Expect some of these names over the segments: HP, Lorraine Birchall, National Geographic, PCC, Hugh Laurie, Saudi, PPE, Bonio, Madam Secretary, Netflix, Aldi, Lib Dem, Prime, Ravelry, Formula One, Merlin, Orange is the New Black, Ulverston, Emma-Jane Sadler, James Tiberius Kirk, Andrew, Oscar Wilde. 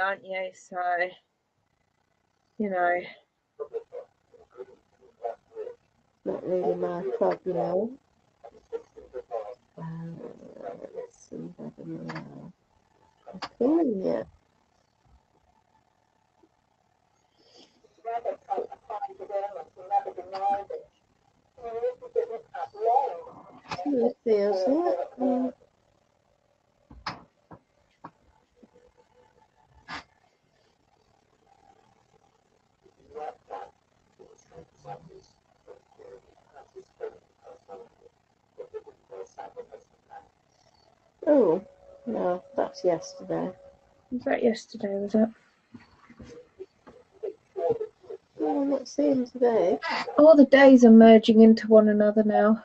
aren't you? So, you know, not really my club, you know. Let's see if I can. I'm feeling it. It feels it. Oh, no, that's yesterday. Was that yesterday, was it? Oh, I'm not seeing today. All the days are merging into one another now.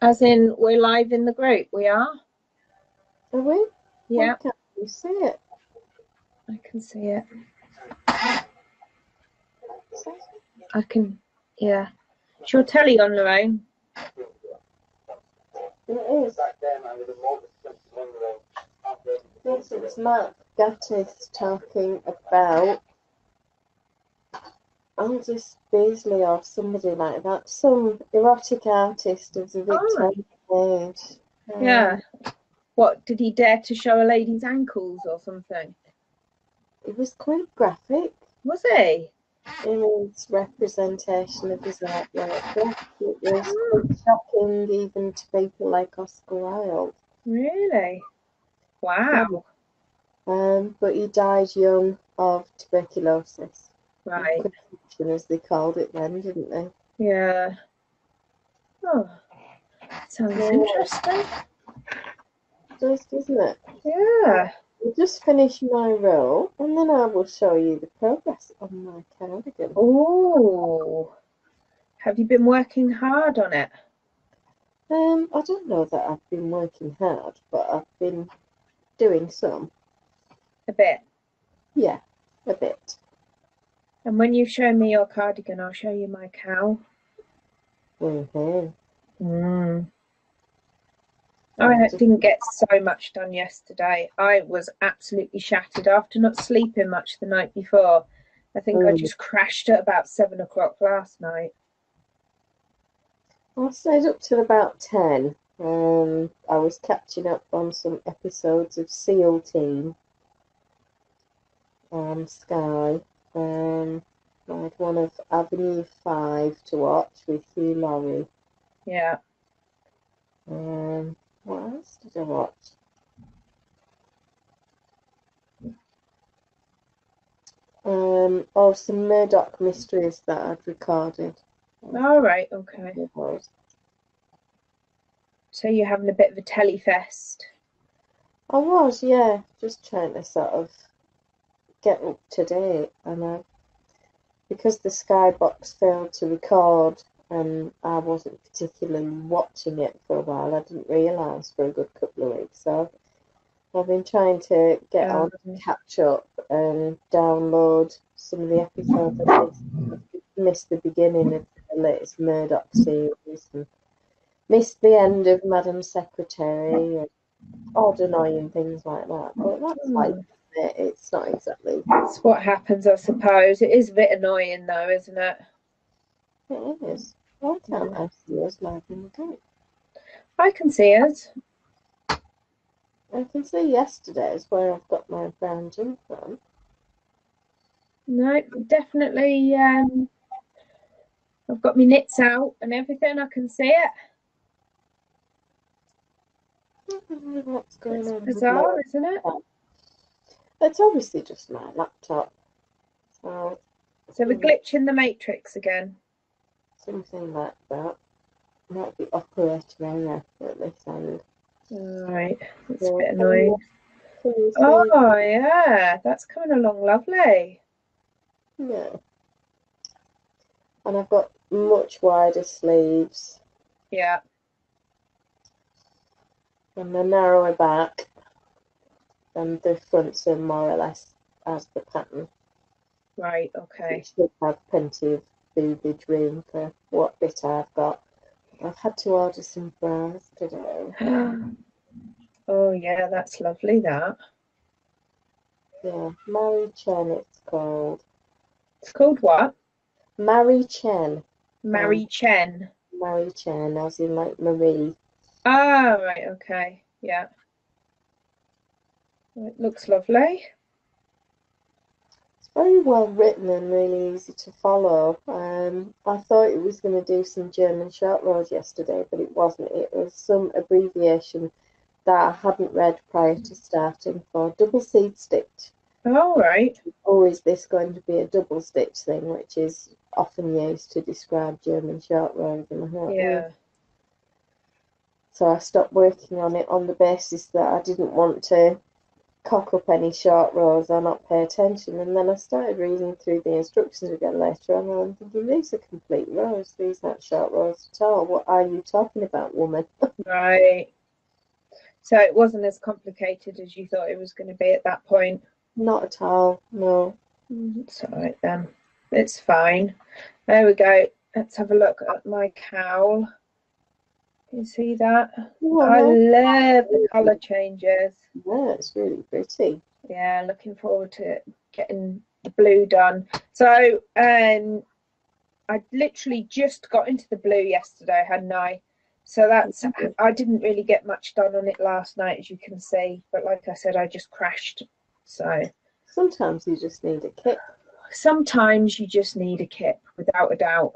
As in, we're live in the group. We are. Are we? Yeah. Can't you see it? I can see it. I can. Yeah. She'll tell you on her own. It is. Yes, it's Mark Gatiss talking about Aldous Beasley or somebody like that, some erotic artist of the Victorian age. Yeah. What, did he dare to show a lady's ankles or something? It was quite graphic. Was he? In his representation of his artwork. It was shocking even to people like Oscar Wilde. Really? Wow. But he died young of tuberculosis. Right. As they called it then, didn't they? Yeah. Oh, that sounds interesting. Just, isn't it? Yeah. I'll just finish my roll, and then I will show you the progress on my cardigan. Oh. Have you been working hard on it? I don't know that I've been working hard, but I've been doing some. A bit? Yeah, a bit. And when you show me your cardigan, I'll show you my cow. Mm-hmm. Mm. I didn't get so much done yesterday. I was absolutely shattered after not sleeping much the night before. I think I just crashed at about 7 o'clock last night. I stayed up till about 10. I was catching up on some episodes of Seal Team on Sky. I had one of Avenue 5 to watch with Hugh Laurie. Yeah. What else did I watch? Oh, some Murdoch Mysteries that I'd recorded. All right. Okay. So you're having a bit of a telly fest. I was, yeah. Just trying to sort of get up to date, and because the Skybox failed to record and I wasn't particularly watching it for a while, I didn't realise for a good couple of weeks, so I've been trying to get on and catch up and download some of the episodes. I missed the beginning of the latest Murdoch series and missed the end of Madam Secretary and odd annoying things like that, but that's like it's not exactly. That's what happens, I suppose. It is a bit annoying, though, isn't it? It is. Why can't I see us live in the group? I can see us. I can see yesterday's where I've got my brown jump from. No, definitely. I've got my knits out and everything. I can see it. I don't know what's going on. It's bizarre, isn't it? It's obviously just my laptop. So we're glitching the matrix again. Something like that. Might be operator error at this end. Right, that's a bit annoying. Oh yeah, that's coming along lovely. Yeah. And I've got much wider sleeves. Yeah. And the narrower back and the fronts are more or less as the pattern. Right, okay. It should have plenty of boobage room for what bit I've got. I've had to order some bras today. Oh yeah, that's lovely that. Yeah, Mariechen it's called. It's called what? Mariechen. Mariechen. Mariechen, as in like Marie. Ah, right, okay, yeah. It looks lovely. It's very well written and really easy to follow. I thought it was going to do some German short rows yesterday, but it wasn't. It was some abbreviation that I hadn't read prior to starting for double seed stitch. All right. Or is this going to be a double stitch thing, which is often used to describe German short rows in the heart. Yeah. So I stopped working on it on the basis that I didn't want to cock up any short rows or not pay attention. And then I started reading through the instructions again later on, and I'm thinking, these are complete rows. These aren't short rows at all. What are you talking about, woman? Right. So it wasn't as complicated as you thought it was going to be at that point? Not at all, no. It's all right then. It's fine. There we go. Let's have a look at my cowl. You see that? Oh, I love the colour changes. Yeah, it's really pretty. Yeah, looking forward to getting the blue done. So I literally just got into the blue yesterday, hadn't I? So that's, I didn't really get much done on it last night, as you can see. But like I said, I just crashed. So sometimes you just need a kip. Sometimes you just need a kip, without a doubt.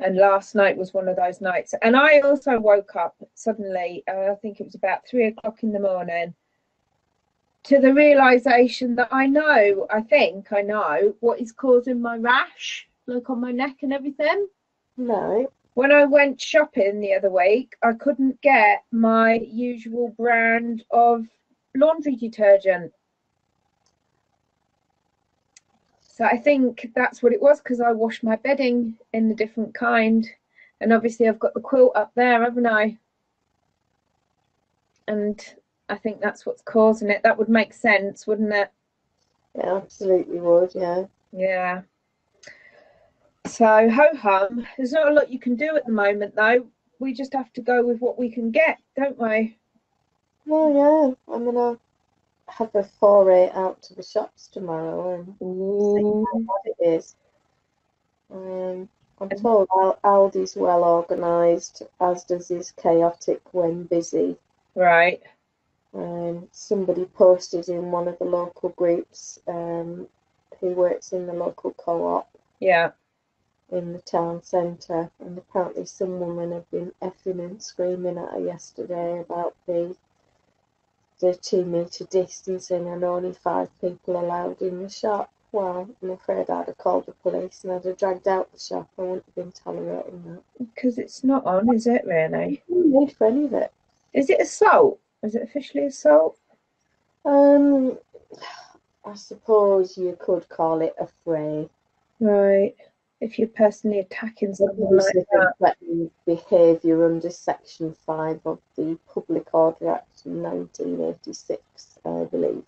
And last night was one of those nights. And I also woke up suddenly, I think it was about 3 o'clock in the morning, to the realisation that I think I know what is causing my rash, like on my neck and everything. No. When I went shopping the other week, I couldn't get my usual brand of laundry detergent. So I think that's what it was, because I wash my bedding in a different kind. And obviously I've got the quilt up there, haven't I? And I think that's what's causing it. That would make sense, wouldn't it? It absolutely would, yeah. Yeah. So ho-hum, there's not a lot you can do at the moment though. We just have to go with what we can get, don't we? Well, yeah, I'm gonna have a foray out to the shops tomorrow and see what it is. I'm told Aldi's well organised, as does his chaotic when busy. Right. Somebody posted in one of the local groups who works in the local co-op. Yeah. In the town centre, and apparently some woman had been effing and screaming at her yesterday about the 2 metre distancing and only 5 people allowed in the shop. Well, I'm afraid I'd have called the police and I'd have dragged out the shop. I wouldn't have been tolerating that. Because it's not on, is it really? No need for any of it. Is it assault? Is it officially assault? I suppose you could call it a fray. Right. If you're personally attacking someone like that. Behaviour under Section 5 of the Public Order Act 1986, I believe.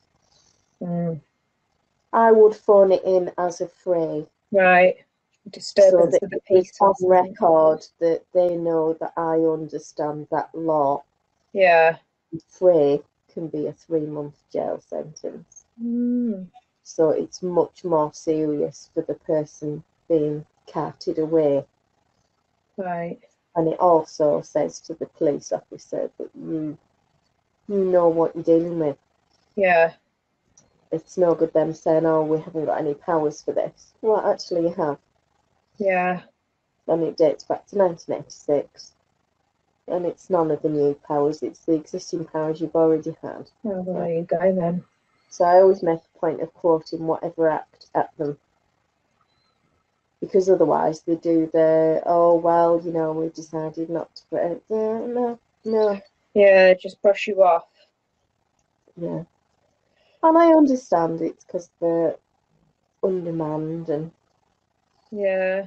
Mm. I would phone it in as a fray. Right. Disturbance so that of the peace. On record that they know that I understand that law. Yeah. Fray can be a 3-month jail sentence. Mm. So it's much more serious for the person being carted away. Right. And it also says to the police officer that you know what you're dealing with. Yeah. It's no good them saying, oh, we haven't got any powers for this. Well, actually you have. Yeah. And it dates back to 1986. And it's none of the new powers, it's the existing powers you've already had. Oh, well, there you go then. So I always make a point of quoting whatever act at them. Because otherwise they do the, oh, well, you know, we decided not to put it. Yeah, no. Yeah, just brush you off. Yeah. And I understand it's because they're undermanned and... Yeah.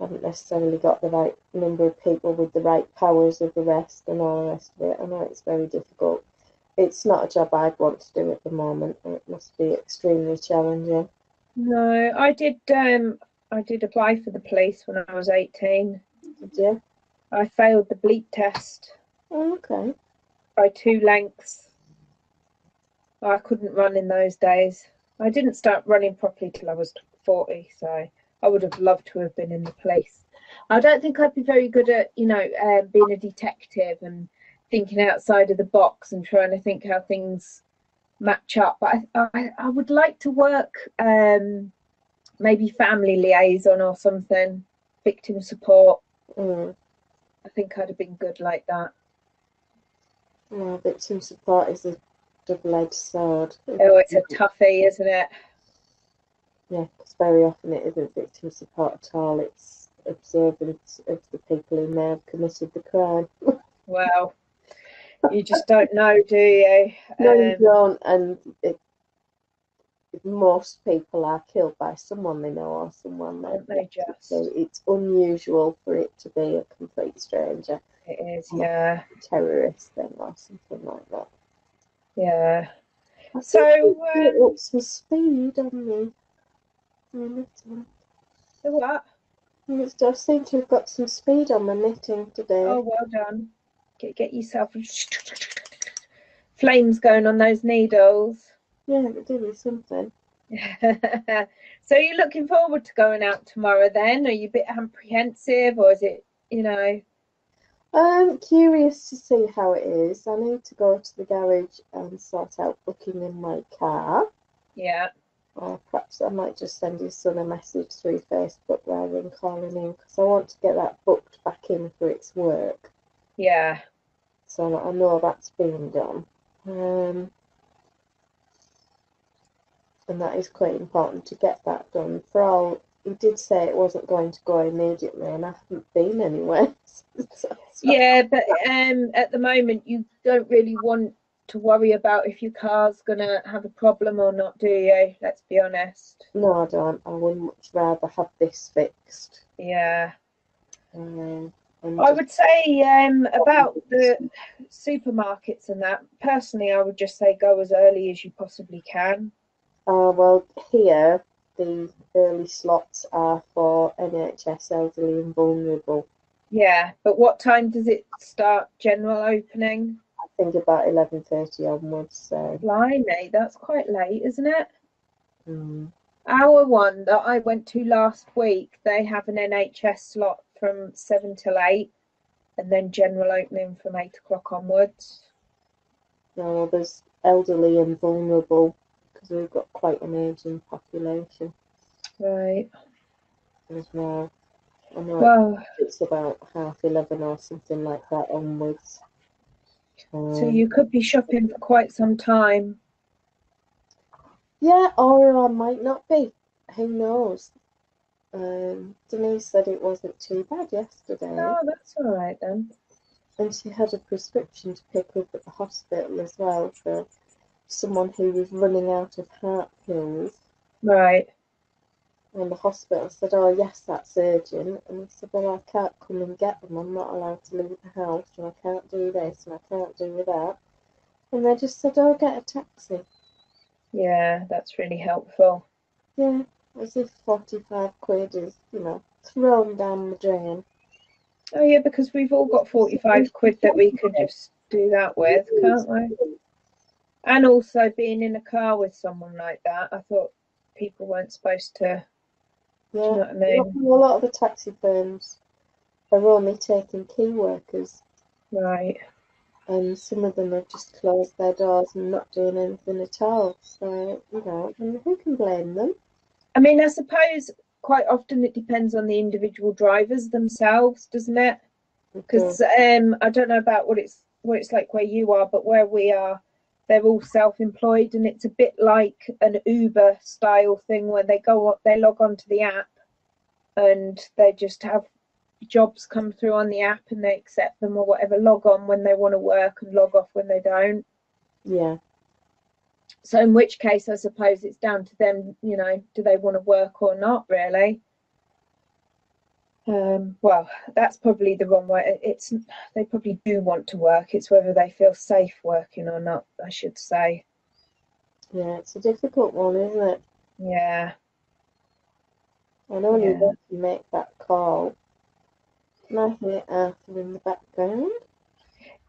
haven't necessarily got the right number of people with the right powers of arrest and all the rest of it. I know it's very difficult. It's not a job I'd want to do at the moment. It must be extremely challenging. No, I did apply for the police when I was 18. Did you? I failed the bleep test. Oh, okay. By 2 lengths. I couldn't run in those days. I didn't start running properly till I was 40, so I would have loved to have been in the police. I don't think I'd be very good at, you know, being a detective and thinking outside of the box and trying to think how things match up. But I would like to work maybe family liaison or something, victim support. Mm. I think I'd have been good like that. Oh, victim support is a double-edged sword. Oh, it's a toughie, isn't it? Yeah, because very often it isn't victim support at all. It's observance of the people who may have committed the crime. Well, you just don't know, do you? No, you don't. And most people are killed by someone they know or someone they just. So it's unusual for it to be a complete stranger. It is, yeah. Terrorist thing or something like that. Yeah. So it up some speed on me. The what? I seem to have got some speed on my knitting today. Oh, well done. Get yourself flames going on those needles. Yeah, it did me something. So you're looking forward to going out tomorrow then? Are you a bit apprehensive, or is it, you know? I'm curious to see how it is. I need to go to the garage and sort out booking in my car. Yeah. Or perhaps I might just send his son a message through Facebook rather than calling in, because I want to get that booked back in for its work. Yeah. So I know that's being done. And that is quite important to get that done. For all, he did say it wasn't going to go immediately, and I haven't been anywhere. So yeah, but at the moment you don't really want to worry about if your car's gonna have a problem or not, do you? Let's be honest. No, I don't. I would much rather have this fixed. Yeah. I would say about the supermarkets and that, personally I would just say go as early as you possibly can. Well, here the early slots are for NHS elderly and vulnerable. Yeah, but what time does it start, general opening? I think about 11:30 onwards. So. Blimey, that's quite late, isn't it? Mm. Our one that I went to last week, they have an NHS slot from 7 till 8, and then general opening from 8 o'clock onwards. No, there's elderly and vulnerable, because we've got quite an aging population. Right. As well. I know, well, it's about 11:30 or something like that onwards. So you could be shopping for quite some time. Yeah, or I might not be. Who knows? Denise said it wasn't too bad yesterday. No, that's all right then. And she had a prescription to pick up at the hospital as well for someone who was running out of heart pills. Right. And the hospital said, oh yes, that's urgent. And I said, well, I can't come and get them. I'm not allowed to leave the house, and I can't do this, and I can't do that. And they just said, oh, get a taxi. Yeah, that's really helpful. Yeah, as if 45 quid is, you know, thrown down the drain. Oh yeah, because we've all got 45 quid that we could just do that with, can't we? And also being in a car with someone like that, I thought people weren't supposed to. Yeah, you know what I mean? A lot of the taxi firms are only taking key workers. Right. And some of them have just closed their doors and not doing anything at all. So, you know, and who can blame them? I mean, I suppose quite often it depends on the individual drivers themselves, doesn't it? Because I don't know about what it's like where you are, but where we are, they're all self-employed, and it's a bit like an Uber style thing where they go up, they log onto the app, and they just have jobs come through on the app, and they accept them or whatever, log on when they want to work and log off when they don't. Yeah. So in which case, I suppose it's down to them, you know, do they want to work or not, really? Well, that's probably the wrong way. They probably do want to work. It's whether they feel safe working or not, I should say. Yeah, it's a difficult one, isn't it? Yeah. I know when you make that call. Can I hear Arthur in the background?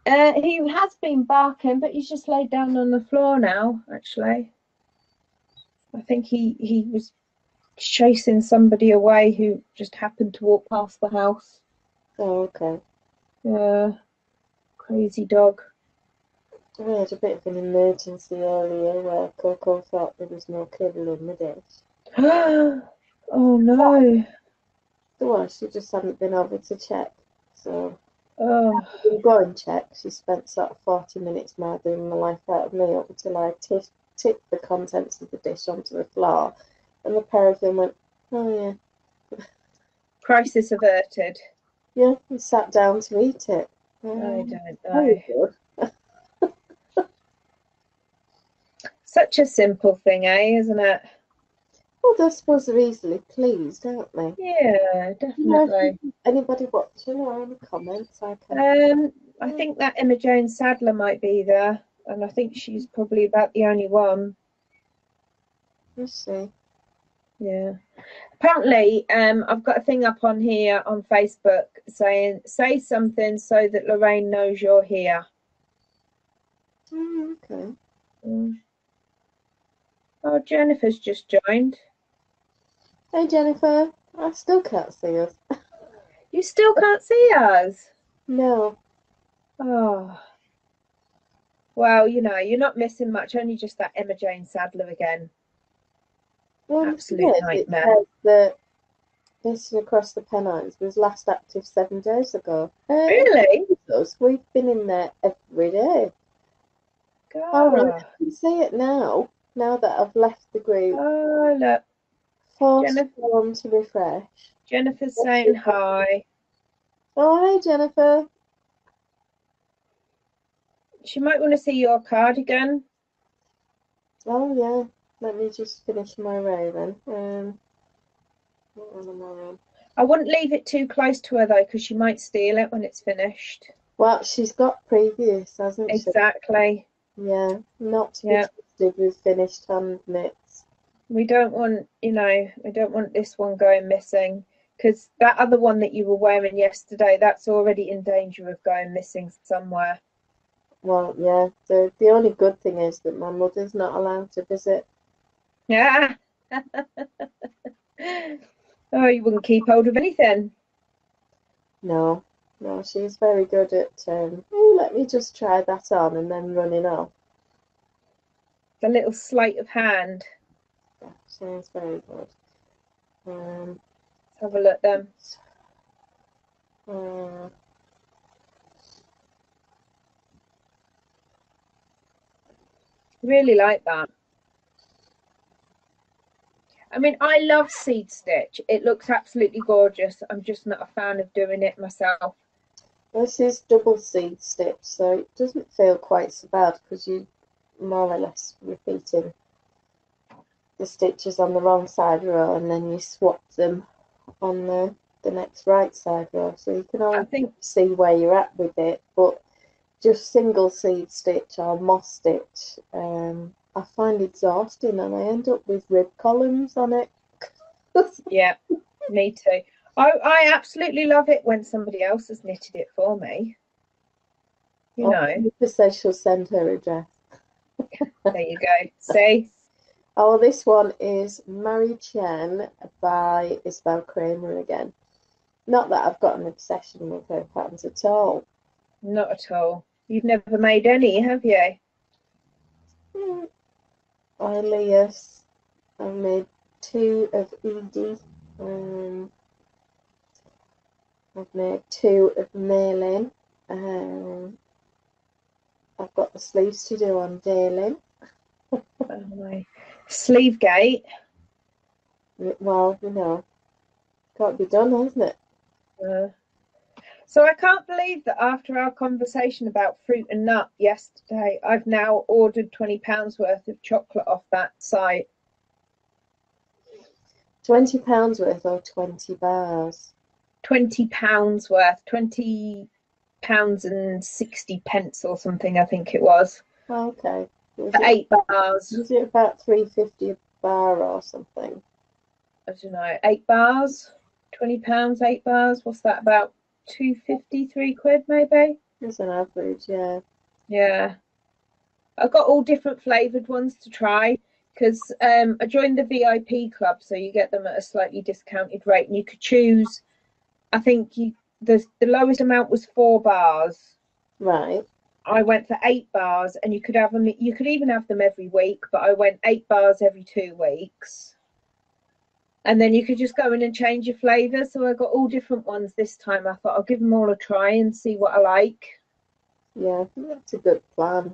He has been barking, but he's just laid down on the floor now, actually. I think he was chasing somebody away who just happened to walk past the house. Oh, okay. Yeah. Crazy dog. We had a bit of an emergency earlier where Coco thought there was no cable in the dish. Oh no. Otherwise she just hadn't been able to check. So we go and check. She spent sort of 40 minutes murdering the life out of me up until I tipped the contents of the dish onto the floor. And the pair of them went, oh yeah. Crisis averted. Yeah, we sat down to eat it. I don't know. Such a simple thing, eh, isn't it? Well, those supposed are easily pleased, aren't they? Yeah, definitely. Anybody watching or any comments? I think that Emma-Jane Sadler might be there, and I think she's probably about the only one. Let's see. Yeah. Apparently, I've got a thing up on here on Facebook saying, say something so that Lorraine knows you're here. Mm, okay. Mm. Oh, Jennifer's just joined. Hey, Jennifer. I still can't see us. You still can't see us? No. Oh. Well, you know, you're not missing much, only just that Emma-Jane Sadler again. Well, absolute nightmare. The mission across the Pennines was last active 7 days ago. Really? We've been in there every day. God. Oh, I can see it now. Now that I've left the group. Oh, look. Forced on to refresh. Jennifer's saying hi. Oh, hi, Jennifer. She might want to see your cardigan. Oh, yeah. Let me just finish my row then. What am I on? I wouldn't leave it too close to her though, because she might steal it when it's finished. Well, she's got previous, hasn't she? Exactly. Yeah, not to be trusted with finished hand knits. We don't want, you know, we don't want this one going missing, because that other one that you were wearing yesterday, that's already in danger of going missing somewhere. Well, yeah. The only good thing is that my mother's not allowed to visit. Yeah. Oh, you wouldn't keep hold of anything. No, no, she's very good at, oh, let me just try that on and then running off. The little sleight of hand. Yeah, sounds very good. Let's have a look then. Really like that. I mean, I love seed stitch. It looks absolutely gorgeous. I'm just not a fan of doing it myself. This is double seed stitch, so it doesn't feel quite so bad because you're more or less repeating the stitches on the wrong side row and then you swap them on the next right side row. So you can always see where you're at with it, but just single seed stitch or moss stitch, I find exhausting and I end up with rib columns on it. Yeah, me too. I absolutely love it when somebody else has knitted it for me. You know. She says she'll send her a dress. There you go. See? Oh, this one is Mariechen by Isabell Kraemer again. Not that I've got an obsession with her patterns at all. Not at all. You've never made any, have you? Mm. Yes, I made two of Edie. I've made two of Merlin. I've got the sleeves to do on Daylin. Sleeve gate. Well, you know, can't be done, hasn't it? So I can't believe that after our conversation about fruit and nut yesterday, I've now ordered £20 worth of chocolate off that site. £20 worth or 20 bars? £20 worth, £20.60 or something, I think it was. Okay. Was for 8 bars. Was it about £3.50 a bar or something? I don't know. 8 bars, £20, 8 bars. What's that, about £2.50, £3 maybe? It's an average, yeah. Yeah. I got all different flavoured ones to try because I joined the VIP club, so you get them at a slightly discounted rate, and you could choose. I think the lowest amount was 4 bars. Right. I went for 8 bars, and you could have them. You could even have them every week, but I went 8 bars every 2 weeks, and then you could just go in and change your flavour. So I got all different ones this time. I thought I'll give them all a try and see what I like. Yeah, I think that's a good plan.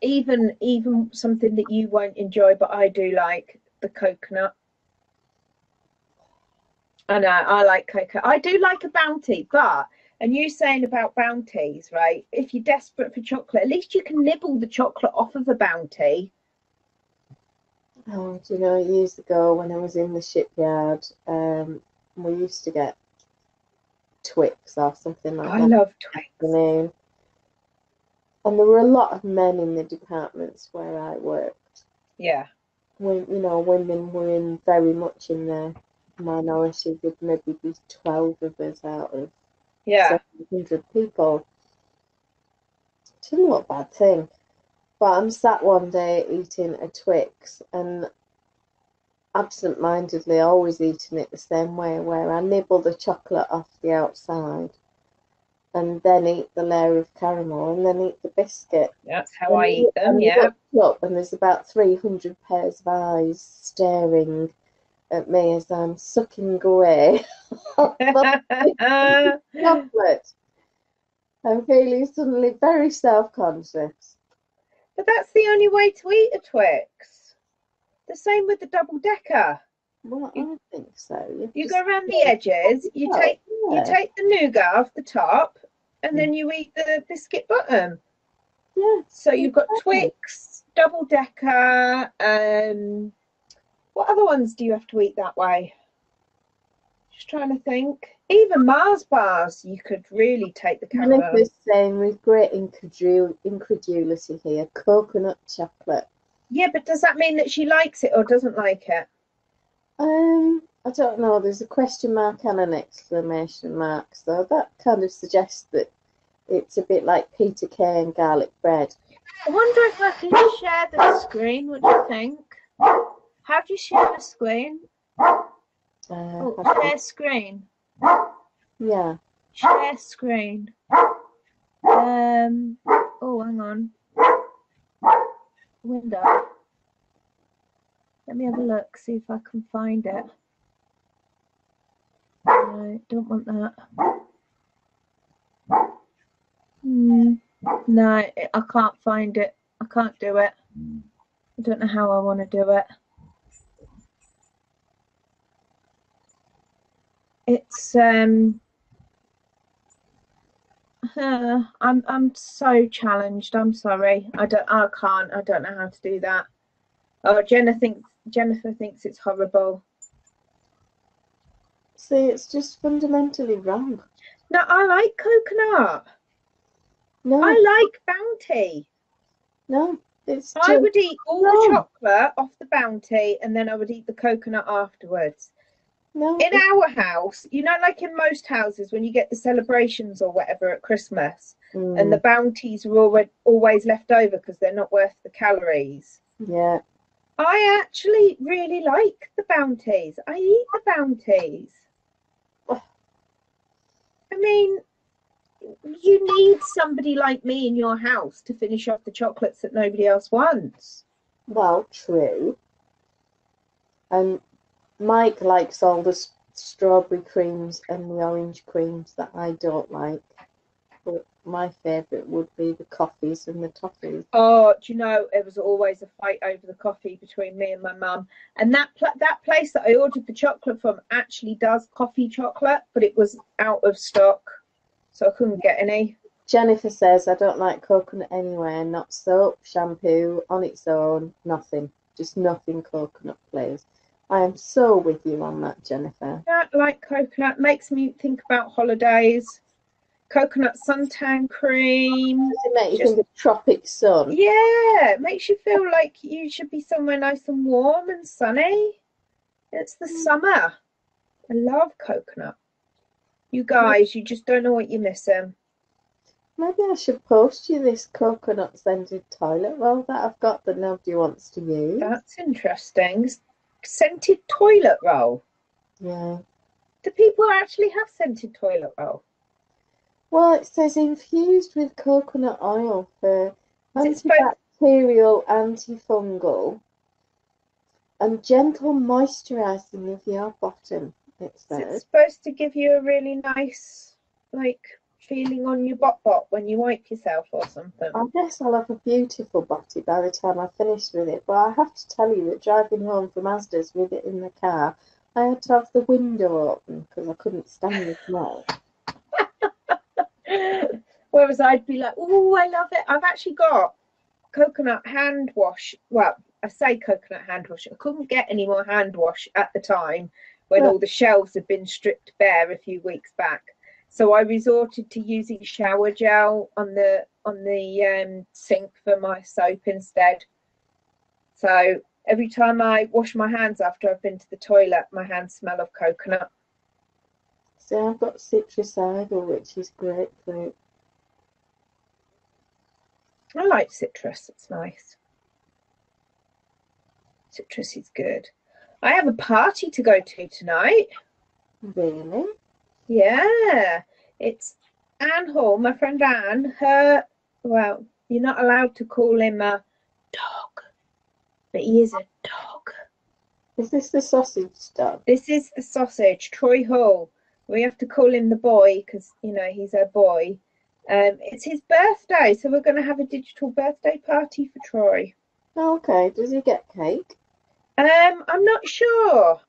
Even something that you won't enjoy, but I do like the coconut. I know, I like coconut. I do like a Bounty, but, and you saying about Bounties, right? If you're desperate for chocolate, at least you can nibble the chocolate off of a Bounty. Oh, do you know, years ago when I was in the shipyard, we used to get Twix or something like that. I love Twix. And there were a lot of men in the departments where I worked. Yeah. When, you know, women were in very much in the minority. There'd maybe be 12 of us out of 700 people. It's not a bad thing. But I'm sat one day eating a Twix and absent-mindedly always eating it the same way, where I nibble the chocolate off the outside and then eat the layer of caramel, and then eat the biscuit. That's how I eat them, yeah. Up, and there's about 300 pairs of eyes staring at me as I'm sucking away chocolate. I'm feeling suddenly very self-conscious. But that's the only way to eat a Twix. The same with the double-decker. Well, I don't think so. You go around the edges, you take the nougat off the top, and then you eat the biscuit bottom. Yeah. So you've got Twix, double-decker, what other ones do you have to eat that way? Just trying to think. Even Mars bars, you could really take the caramel. I was saying with great incredulity here, coconut chocolate. Yeah, but does that mean that she likes it or doesn't like it? I don't know, there's a question mark and an exclamation mark, so that kind of suggests that it's a bit like Peter Kay and garlic bread. I wonder if I can share the screen, what do you think? How do you share the screen? Share screen. Yeah. Share screen. Hang on. Window. Let me have a look, see if I can find it. No, don't want that. No, I can't find it. I can't do it. I don't know how I want to do it. It's I'm so challenged. I'm sorry. I don't know how to do that. Oh, Jennifer thinks it's horrible. See, it's just fundamentally wrong. No, I like coconut. No. I like Bounty. No, it's I would eat all the chocolate off the Bounty, and then I would eat the coconut afterwards. No. In our house, you know, like in most houses, when you get the celebrations or whatever at Christmas, and the Bounties are always left over because they're not worth the calories. Yeah. I actually really like the Bounties. I eat the Bounties. I mean, you need somebody like me in your house to finish off the chocolates that nobody else wants. Well, true. And Mike likes all the strawberry creams and the orange creams that I don't like. But my favourite would be the coffees and the toffees. Oh, do you know, it was always a fight over the coffee between me and my mum. And that place that I ordered the chocolate from actually does coffee chocolate, but it was out of stock, so I couldn't get any. Jennifer says, I don't like coconut anywhere, not soap, shampoo, on its own, nothing. Just nothing coconut, please. I am so with you on that, Jennifer. That, like coconut, makes me think about holidays. Coconut suntan cream. Does it make you think of tropic sun? Yeah, it makes you feel like you should be somewhere nice and warm and sunny. It's the summer. I love coconut. You guys, you just don't know what you're missing. Maybe I should post you this coconut scented toilet roll that I've got that nobody wants to use. That's interesting. Scented toilet roll? Yeah. Do people actually have scented toilet roll? Well, it says infused with coconut oil for antibacterial, antifungal, and gentle moisturising of your bottom. It says. It's supposed to give you a really nice, like, feeling on your bot when you wipe yourself or something. I guess I'll have a beautiful botty by the time I finish with it, but I have to tell you that driving home from Asda's with it in the car, I had to have the window open because I couldn't stand the smell. Whereas I'd be like, oh, I love it. I've actually got coconut hand wash. Well, I say coconut hand wash. I couldn't get any more hand wash at the time when all the shelves had been stripped bare a few weeks back. So I resorted to using shower gel on the sink for my soap instead. So every time I wash my hands after I've been to the toilet, my hands smell of coconut. So I've got citrusidal, which is grapefruit. I like citrus, it's nice. Citrus is good. I have a party to go to tonight. Really? Yeah. It's Anne Hall, my friend Anne. Her, well, you're not allowed to call him a dog, but he is a dog. Is this the sausage dog? This is the sausage, Troy Hall. We have to call him the boy because, you know, he's our boy. It's his birthday, so we're going to have a digital birthday party for Troy. Oh, okay. Does he get cake? I'm not sure.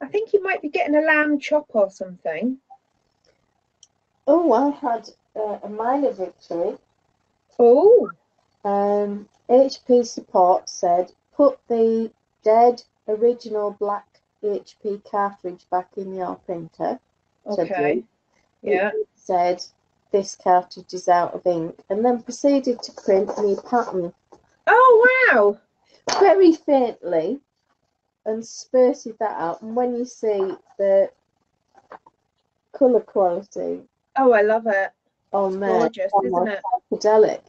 I think he might be getting a lamb chop or something. Oh, I had a minor victory. Oh. HP Support said, put the dead original black HP cartridge back in your printer. Okay. Yeah. Said this cartridge is out of ink, and then proceeded to print new pattern. Oh wow! Very faintly, and spurted that out. And when you see the colour quality, oh, I love it. On there, gorgeous, isn't it? Psychedelic.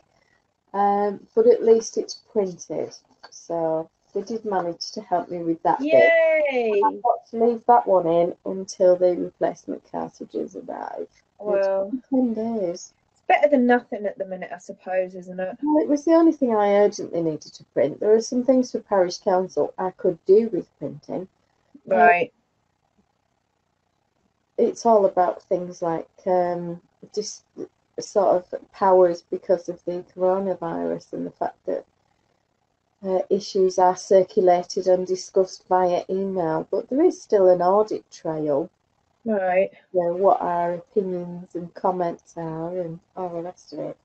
But at least it's printed, so. They did manage to help me with that. Yay! I've got to leave that one in until the replacement cartridges arrive. Well, 10 days. It's better than nothing at the minute, I suppose, isn't it? Well, it was the only thing I urgently needed to print. There are some things for parish council I could do with printing. Right. It's all about things like just sort of powers because of the coronavirus and the fact that issues are circulated and discussed via email, but there is still an audit trail. Right. You know, what our opinions and comments are and all the rest of it.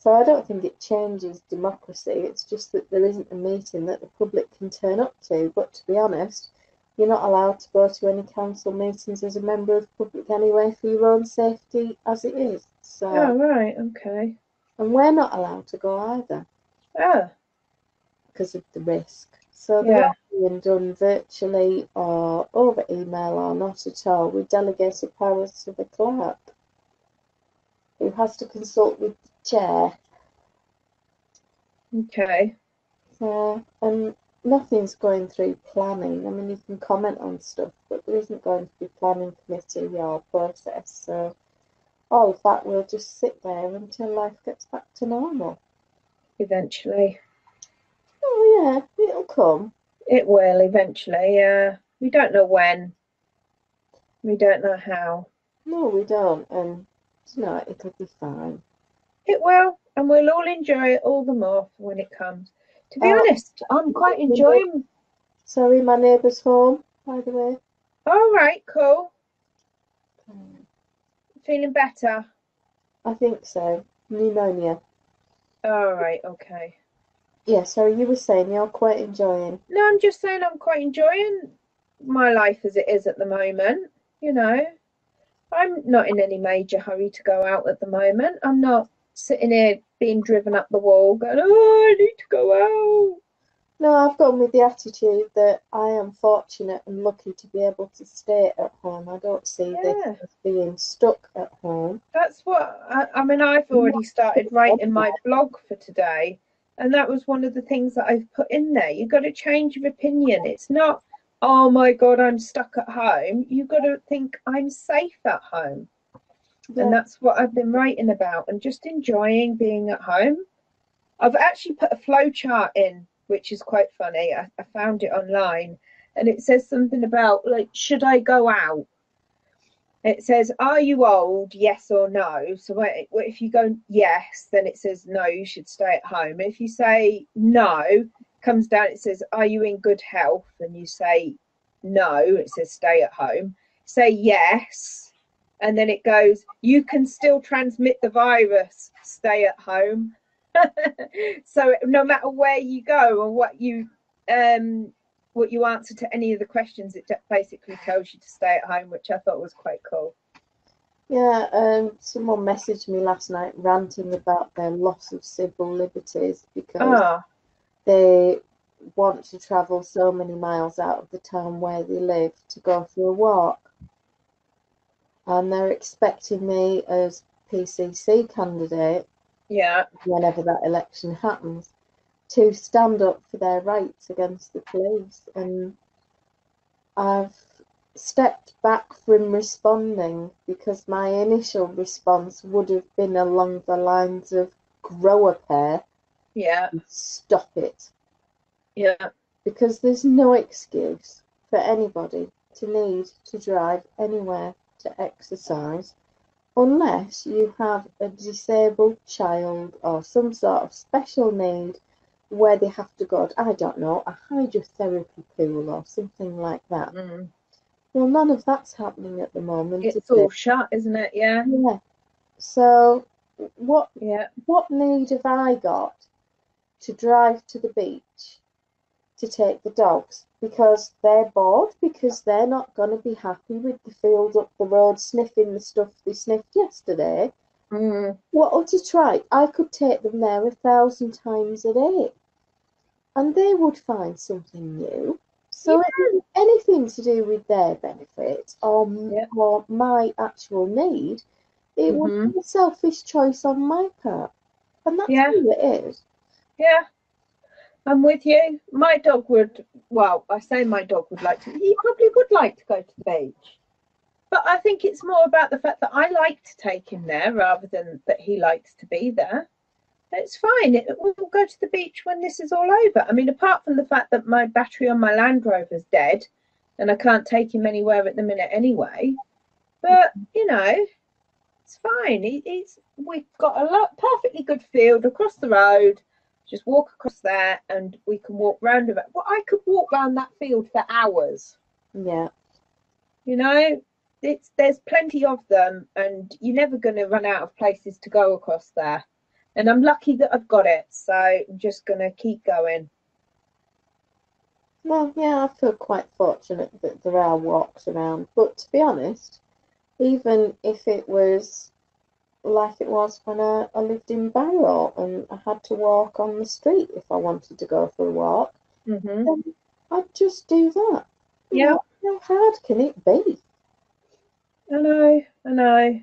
So I don't think it changes democracy. It's just that there isn't a meeting that the public can turn up to. But to be honest, you're not allowed to go to any council meetings as a member of the public anyway for your own safety as it is. So. Oh, right. Okay. And we're not allowed to go either. Oh. Because of the risk, so they're not being done virtually or over email or not at all. We delegated powers to the clerk, who has to consult with the chair. Okay. So, and nothing's going through planning. I mean, you can comment on stuff, but there isn't going to be planning committee or process. So all of that will just sit there until life gets back to normal. Eventually. Oh yeah, it'll come. It will eventually, yeah. We don't know when. We don't know how. No, we don't. And no, it'll be fine. It will, and we'll all enjoy it all the more when it comes. To be honest, I'm quite enjoying. Sorry, my neighbour's home, by the way. All right, cool. Feeling better? I think so. Pneumonia. All right, okay. Yeah, so you were saying you're quite enjoying. No, I'm just saying I'm quite enjoying my life as it is at the moment. You know, I'm not in any major hurry to go out at the moment. I'm not sitting here being driven up the wall going, oh, I need to go out. No, I've gone with the attitude that I am fortunate and lucky to be able to stay at home. I don't see this as being stuck at home. That's what, I mean, I've already started writing my blog for today, and that was one of the things that I've put in there. You've got to change your opinion. It's not, oh my God, I'm stuck at home. You've got to think I'm safe at home. Yeah. And that's what I've been writing about and just enjoying being at home. I've actually put a flowchart in, which is quite funny. I found it online, and it says something about, like, should I go out? It says, are you old, yes or no? So if you go yes, then it says no, you should stay at home. If you say no, comes down, it says, are you in good health? And you say no, it says stay at home. Say yes, and then it goes, you can still transmit the virus, stay at home. So no matter where you go or what you answer to any of the questions, it basically tells you to stay at home, which I thought was quite cool. Yeah, someone messaged me last night ranting about their loss of civil liberties because they want to travel so many miles out of the town where they live to go for a walk, and they're expecting me as PCC candidate, yeah, whenever that election happens, to stand up for their rights against the police. And I've stepped back from responding because my initial response would have been along the lines of grow a pair, yeah, and stop it, yeah, because there's no excuse for anybody to need to drive anywhere to exercise unless you have a disabled child or some sort of special need where they have to go, I don't know, a hydrotherapy pool or something like that. Mm. Well, none of that's happening at the moment. It's all shut, isn't it? Yeah. Yeah. So what need have I got to drive to the beach to take the dogs? Because they're bored, because they're not going to be happy with the field up the road sniffing the stuff they sniffed yesterday. Mm. What utter tripe. I could take them there 1,000 times a day and they would find something new. So anything to do with their benefit or my actual need, it would be a selfish choice on my part. And that's who it is. Yeah. I'm with you. My dog would, well, I say my dog would like to, he probably would like to go to the beach. But I think it's more about the fact that I like to take him there rather than that he likes to be there. It's fine. We'll go to the beach when this is all over. I mean, apart from the fact that my battery on my Land Rover is dead and I can't take him anywhere at the minute anyway. But, you know, it's fine. We've got a lot, perfectly good field across the road. Just walk across there and we can walk round about. Well, I could walk round that field for hours. Yeah. You know, there's plenty of them and you're never going to run out of places to go across there. And I'm lucky that I've got it. So I'm just going to keep going. Well, yeah, I feel quite fortunate that there are walks around. But to be honest, even if it was like it was when I lived in Barrow and I had to walk on the street if I wanted to go for a walk, then I'd just do that. Yeah. How hard can it be? I know.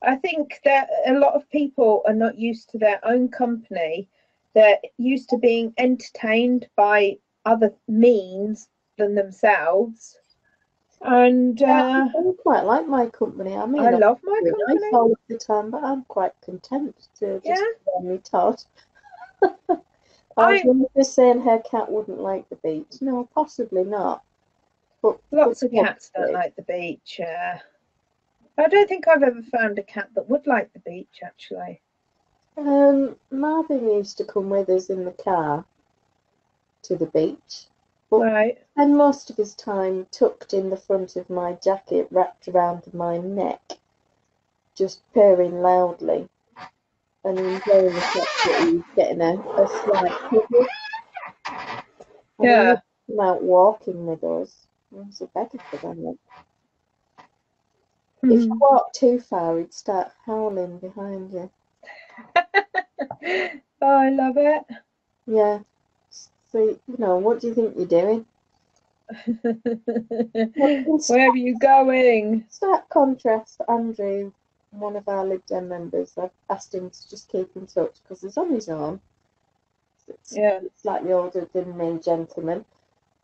I think that a lot of people are not used to their own company. They're used to being entertained by other means than themselves. And I quite like my company. I mean, I love my company. I all the time, but I'm quite content to just call me Todd. I was just saying her cat wouldn't like the beach. No, possibly not. But lots of cats don't like the beach. I don't think I've ever found a cat that would like the beach, actually. Marvin used to come with us in the car to the beach. But, right. And most of his time tucked in the front of my jacket, wrapped around my neck, just purring loudly and enjoying the fact that he's getting a slight tickle. Yeah. Come out walking with us. That's a better for them. If you walk too far, he'd start howling behind you. Oh, I love it. Yeah. So, you know, what do you think you're doing? Where are you going? Stark contrast, Andrew, one of our Lib Dem members, I've asked him to just keep in touch because he's on his own. It's slightly older than me, gentleman.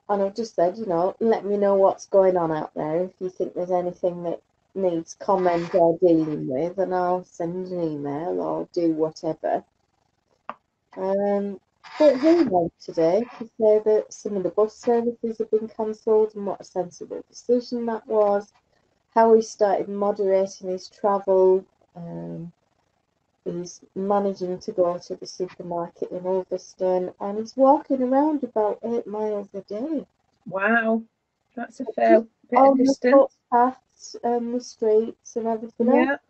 And I've just said, you know, let me know what's going on out there. If you think there's anything that needs comment or dealing with, and I'll send an email or do whatever. But he wrote today to say that some of the bus services have been cancelled and what a sensible decision that was, how he started moderating his travel, he's managing to go to the supermarket in Ulverston, and he's walking around about 8 miles a day. Wow, that's a fair bit of distance. On the footpaths and the streets and everything else.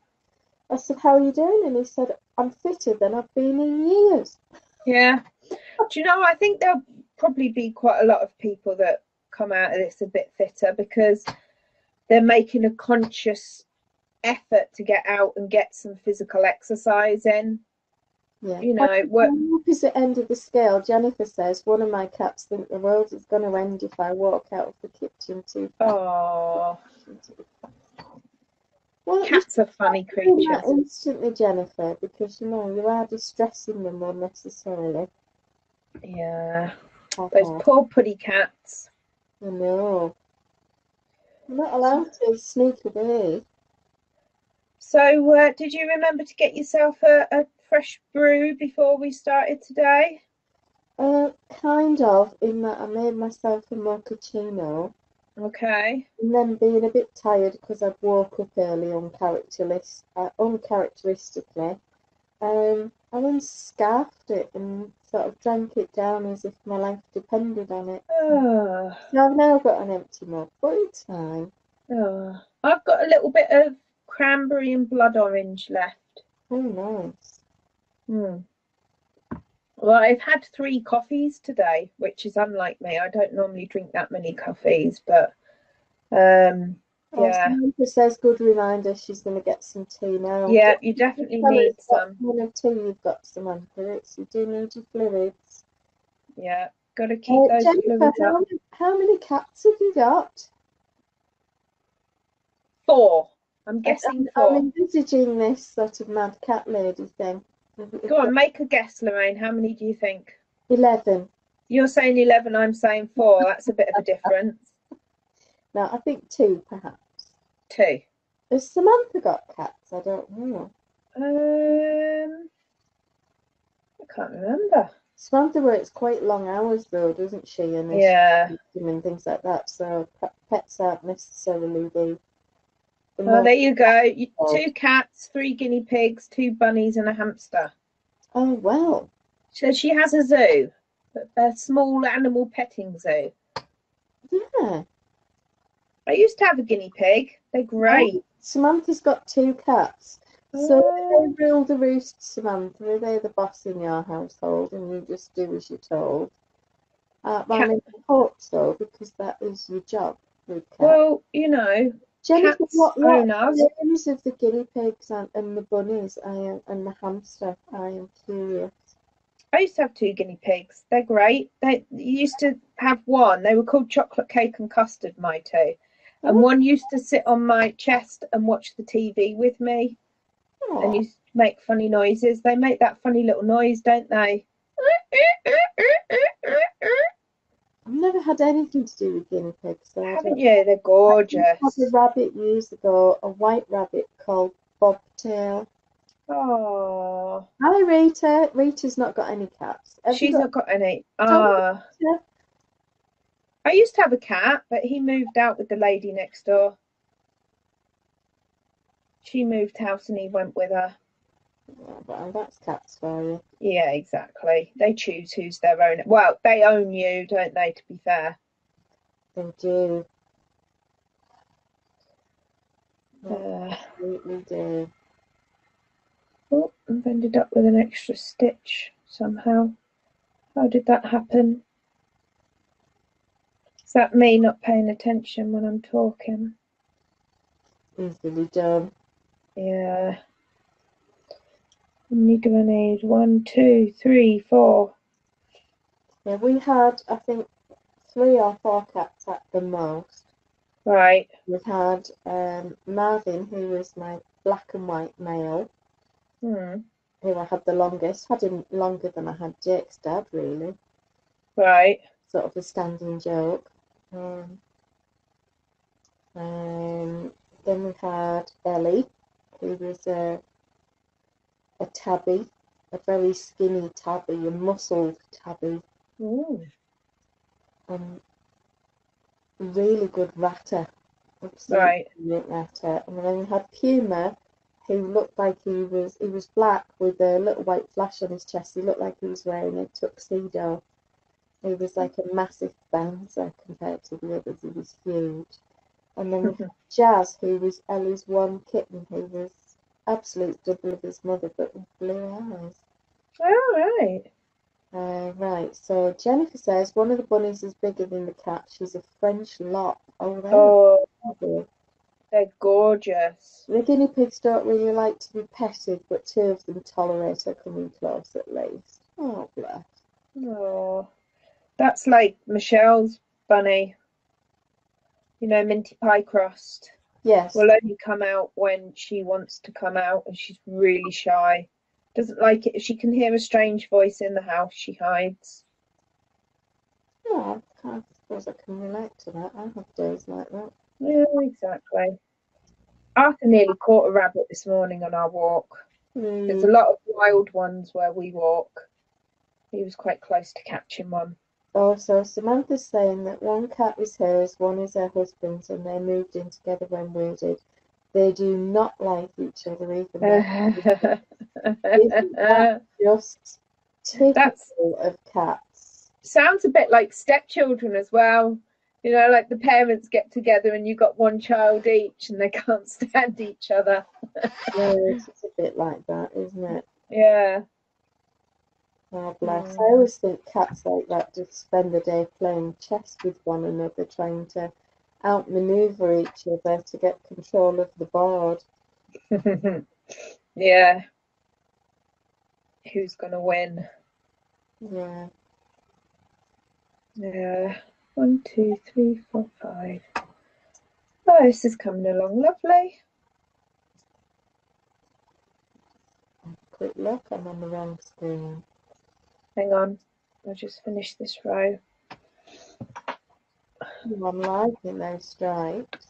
I said, how are you doing? And he said, I'm fitter than I've been in years. Yeah. Do you know, I think there'll probably be quite a lot of people that come out of this a bit fitter because they're making a conscious effort to get out and get some physical exercise in. Yeah. You know, the opposite end of the scale, Jennifer says, one of my cats think the world is going to end if I walk out of the kitchen too far. Oh. Well, cats are funny creatures. Instantly, Jennifer, because you know you are distressing them unnecessarily. Yeah. Those poor putty cats. I know. I'm not allowed to sneak away. So, did you remember to get yourself a fresh brew before we started today? Kind of, in that I made myself a mochaccino. Okay. And then being a bit tired because I'd woke up early uncharacteristically, I then scarfed it and sort of drank it down as if my life depended on it. Oh. So I've now got an empty mug, but it's fine. Oh. I've got a little bit of cranberry and blood orange left. Oh, nice. Well, I've had 3 coffees today, which is unlike me. I don't normally drink that many coffees, but yeah. Samantha says, good reminder, she's going to get some tea now. Yeah, you definitely need some. What kind of tea you've got, Samantha? You do need your fluids. Yeah, got to keep those Jennifer, fluids up. How many cats have you got? 4. I'm guessing 4. I'm envisaging this sort of mad cat lady thing. Go on, make a guess, Lorraine. How many do you think? 11. You're saying 11, I'm saying 4. That's a bit of a difference. No, I think 2, perhaps. 2. Has Samantha got cats? I don't know. I can't remember. Samantha works quite long hours, though, doesn't she? And and things like that. So pets aren't necessarily the... Well, there you go. 2 cats, 3 guinea pigs, 2 bunnies and a hamster. Oh, wow. So she has a zoo, a small animal petting zoo. Yeah. I used to have a guinea pig. They're great. Oh, Samantha's got 2 cats. So they rule the roost, Samantha. Are they the boss in your household and you just do as you're told? I mean, I hope so, because that is your job with cats. Well, you know... Jennifer, cats, what names of the guinea pigs and the bunnies and the hamster? I am curious. I used to have 2 guinea pigs. They're great. They used to have one. They were called Chocolate Cake and Custard, my 2. And one used to sit on my chest and watch the TV with me. Oh. And used to make funny noises. They make that funny little noise, don't they? I've never had anything to do with guinea pigs. So haven't you? They're gorgeous. I had a rabbit years ago, a white rabbit called Bobtail. Oh. Hi, Rita. Rita's not got any cats. She's not got any. Ah. Oh. I used to have a cat, but he moved out with the lady next door. She moved house and he went with her. Yeah, but that's cats for you. Yeah, exactly. They choose who's their own. Well, they own you, don't they, to be fair? They do. They absolutely do. Oh, I'm I've ended up with an extra stitch somehow. How did that happen? Is that me not paying attention when I'm talking? Easily done. Yeah. How many do I need? 1, 2, 3, 4. Yeah, we had, I think, 3 or 4 cats at the most. Right. We had Marvin, who was my black and white male, who I had the longest. Had him longer than I had Jake's dad, really. Right. Sort of a standing joke. Then we had Ellie, who was a tabby, a very skinny tabby, a muscled tabby. Ooh. Really good ratter. Absolutely right. Brilliant ratter. And then we had Puma, who looked like he was black with a little white flash on his chest. He looked like he was wearing a tuxedo. He was like a massive bouncer compared to the others. He was huge. And then we had Jazz, who was Ellie's one kitten, who was absolute double of his mother, but with blue eyes. Oh, right. Right, so Jennifer says one of the bunnies is bigger than the cat. She's a French lop. Oh, they're gorgeous. The guinea pigs don't really like to be petted, but 2 of them tolerate her coming close at least. Oh, bless. Oh, that's like Michelle's bunny. You know, minty pie crust. Yes. Will only come out when she wants to come out, and she's really shy. Doesn't like it. If she can hear a strange voice in the house, she hides. Yeah, I suppose I can relate to that. I have days like that. Yeah, exactly. Arthur nearly caught a rabbit this morning on our walk. There's a lot of wild ones where we walk. He was quite close to catching one. Oh, so Samantha's saying that one cat is hers, one is her husband's, and they moved in together when we did. They do not like each other either. Just typical of cats. Sounds a bit like stepchildren as well. You know, like the parents get together and you got one child each and they can't stand each other. Yeah, it's a bit like that, isn't it? Yeah. Oh, bless. I always think cats like that just spend the day playing chess with one another, trying to outmaneuver each other to get control of the board. Yeah. Who's gonna win? Yeah. Yeah. 1, 2, 3, 4, 5. Oh, this is coming along lovely. Quick look, I'm on the wrong screen. Hang on, I'll just finish this row. I'm liking those stripes.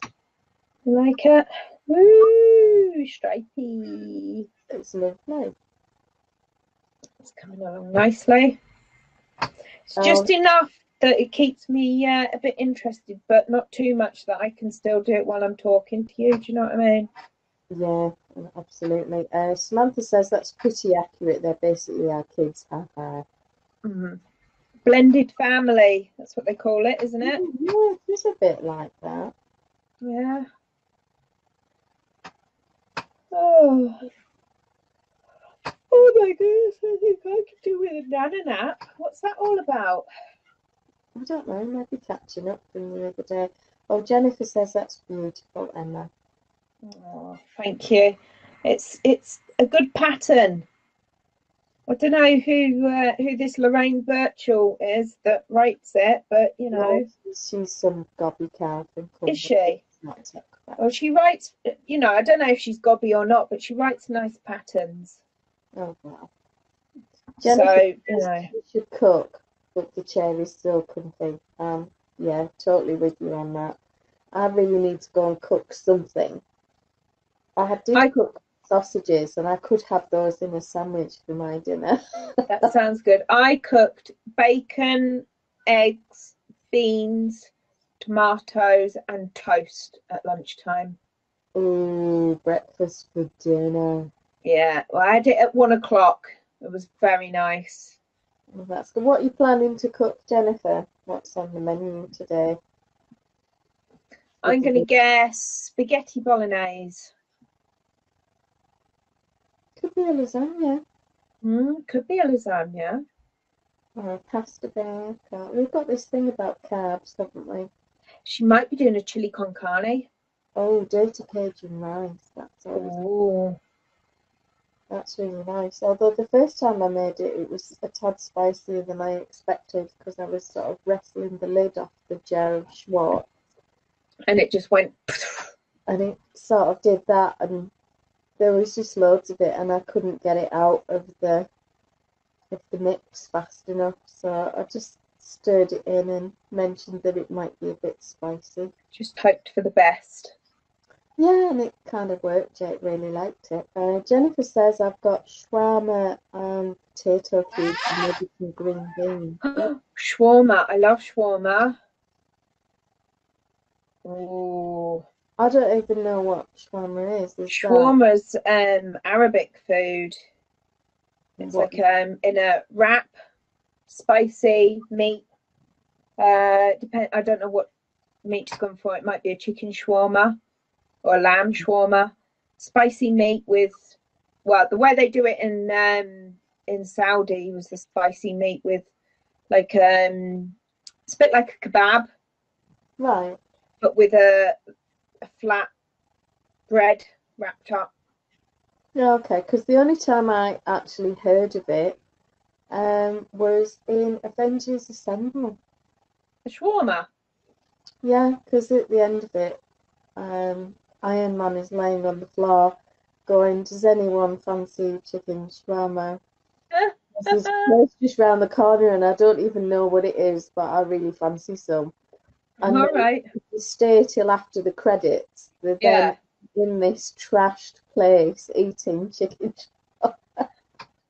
Like it? Woo! Stripey. It's lovely. It's coming along nicely. It's just enough that it keeps me a bit interested, but not too much that I can still do it while I'm talking to you. Do you know what I mean? Yeah, absolutely. Samantha says that's pretty accurate. They're basically our kids. Blended family, that's what they call it, isn't it? Yeah, it's a bit like that. Yeah. Oh my goodness, I think I could do with a nana nap. What's that all about? I don't know, maybe catching up from the other day. Oh, Jennifer says that's beautiful, Emma. Oh, thank you. It's a good pattern. I don't know who this Lorraine Birchall is that writes it, but you know, she's some gobby cow. Is she? Well, she writes. You know, I don't know if she's gobby or not, but she writes nice patterns. Oh wow! Jennifer, so you know, she should cook, but the chair is still comfy. Yeah, totally with you on that. I really need to go and cook something. I cook sausages, and I could have those in a sandwich for my dinner. That sounds good. I cooked bacon, eggs, beans, tomatoes and toast at lunchtime. Ooh, breakfast for dinner. Yeah, well, I had it at 1 o'clock. It was very nice. Well, that's good. What are you planning to cook, Jennifer? What's on the menu today? I'm going to guess spaghetti bolognese. could be a lasagna. Could be a lasagna. Or a pasta bake. Or... We've got this thing about carbs, haven't we? She might be doing a chili con carne. Oh, dirty Cajun rice. That's always good. That's really nice. Although the first time I made it, it was a tad spicier than I expected because I was sort of wrestling the lid off the jar of Schwartz. And it just went... And it sort of did that, and there was just loads of it, and I couldn't get it out of the mix fast enough. So I just stirred it in and mentioned that it might be a bit spicy. Just hoped for the best. Yeah, and it kind of worked. Jake really liked it. Jennifer says, I've got shawarma and potato cubes and maybe some green beans. Shawarma. I love shawarma. Oh, I don't even know what shawarma is. Shawarma's Arabic food. It's what? Like in a wrap, spicy meat. I don't know what meat's gone for. It might be a chicken shawarma. Or lamb shawarma, spicy meat with, well, the way they do it in Saudi was the spicy meat with, like, it's a bit like a kebab, right? But with a flat bread wrapped up. Yeah, okay. Because the only time I actually heard of it, was in Avengers Assemble. A shawarma. Yeah, because at the end of it, Iron Man is laying on the floor going, does anyone fancy chicken shawarma? This is just round the corner and I don't even know what it is, but I really fancy some. And all right. If you stay till after the credits, they're then in this trashed place eating chicken shawarma.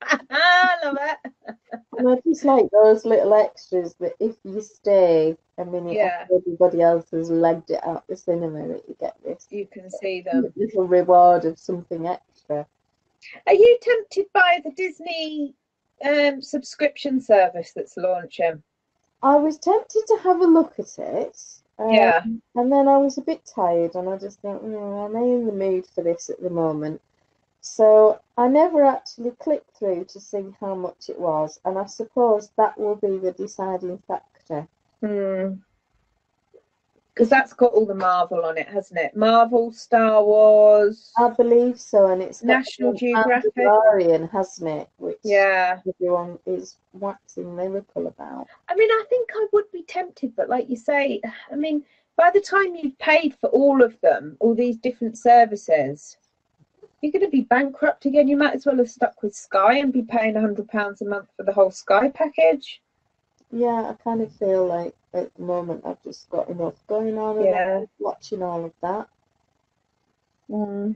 I love it. And I just like those little extras that if you stay a minute after everybody else has legged it out the cinema, that you get this. You can see them. Little reward of something extra. Are you tempted by the Disney subscription service that's launching? I was tempted to have a look at it. And then I was a bit tired and I just thought, no, I'm in the mood for this at the moment. So I never actually clicked through to see how much it was, and I suppose that will be the deciding factor. Because that's got all the Marvel on it, hasn't it? Marvel, Star Wars. I believe so, and it's National Geographic, hasn't it? Which everyone is waxing lyrical about. I mean, I think I would be tempted, but like you say, I mean, by the time you've paid for all of them, all these different services, you're going to be bankrupt again. You might as well have stuck with Sky and be paying £100 a month for the whole Sky package. Yeah, I kind of feel like at the moment I've just got enough going on and watching all of that. Well,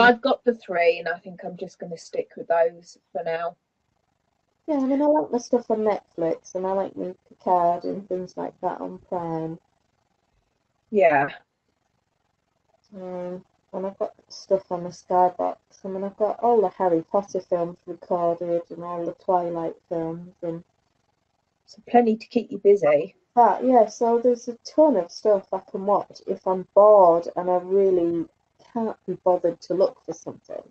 I've got the three and I think I'm just going to stick with those for now. Yeah, I mean, I like my stuff on Netflix and I like my Picard and things like that on Prime. Yeah. And I've got stuff on the Skybox. I mean, I've got all the Harry Potter films recorded and all the Twilight films. And so plenty to keep you busy. But, yeah, so there's a ton of stuff I can watch if I'm bored and I really can't be bothered to look for something.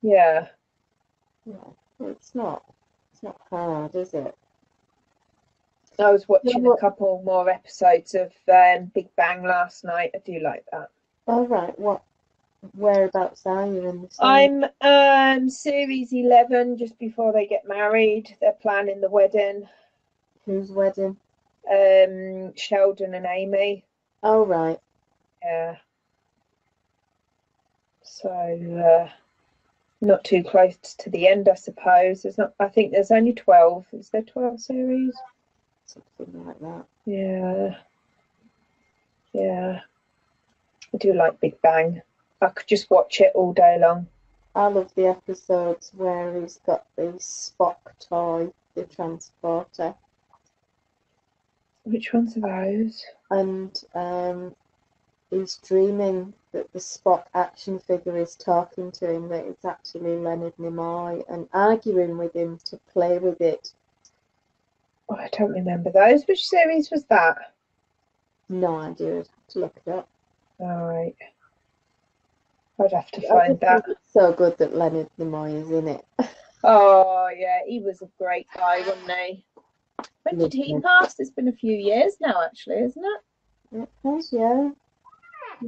Yeah. Yeah, it's not hard, is it? I was watching a couple more episodes of Big Bang last night. I do like that. All right, whereabouts are you in the series? I'm series 11, just before they get married. They're planning the wedding. Whose wedding? Sheldon and Amy. Oh right. Yeah. So not too close to the end, I suppose. There's not. I think there's only 12. Is there 12 series? Something like that. Yeah. Yeah. I do like Big Bang. I could just watch it all day long. I love the episodes where he's got the Spock toy, the transporter. Which ones are those? And he's dreaming that the Spock action figure is talking to him, that it's actually Leonard Nimoy, and arguing with him to play with it. Oh, I don't remember those. Which series was that? No idea. I'd have to look it up. All right. I'd have to find that. It's so good that Leonard Nimoy is in it. Oh, yeah, he was a great guy, wasn't he? When did he pass? It's been a few years now, actually, isn't it? It has, yeah.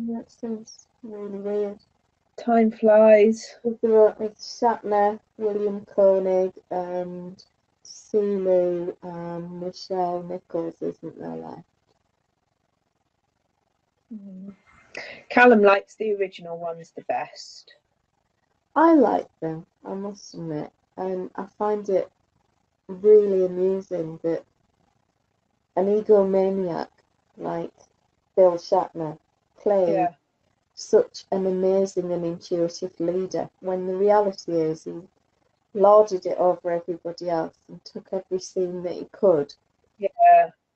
That seems really weird. Time flies. They wrote with Shatner, William Koenig, and Sulu, and Michelle Nichols, isn't there? Like? Mm. Callum likes the original ones the best. I like them, I must admit, and I find it really amusing that an egomaniac like Bill Shatner played such an amazing and intuitive leader, when the reality is he lorded it over everybody else and took every scene that he could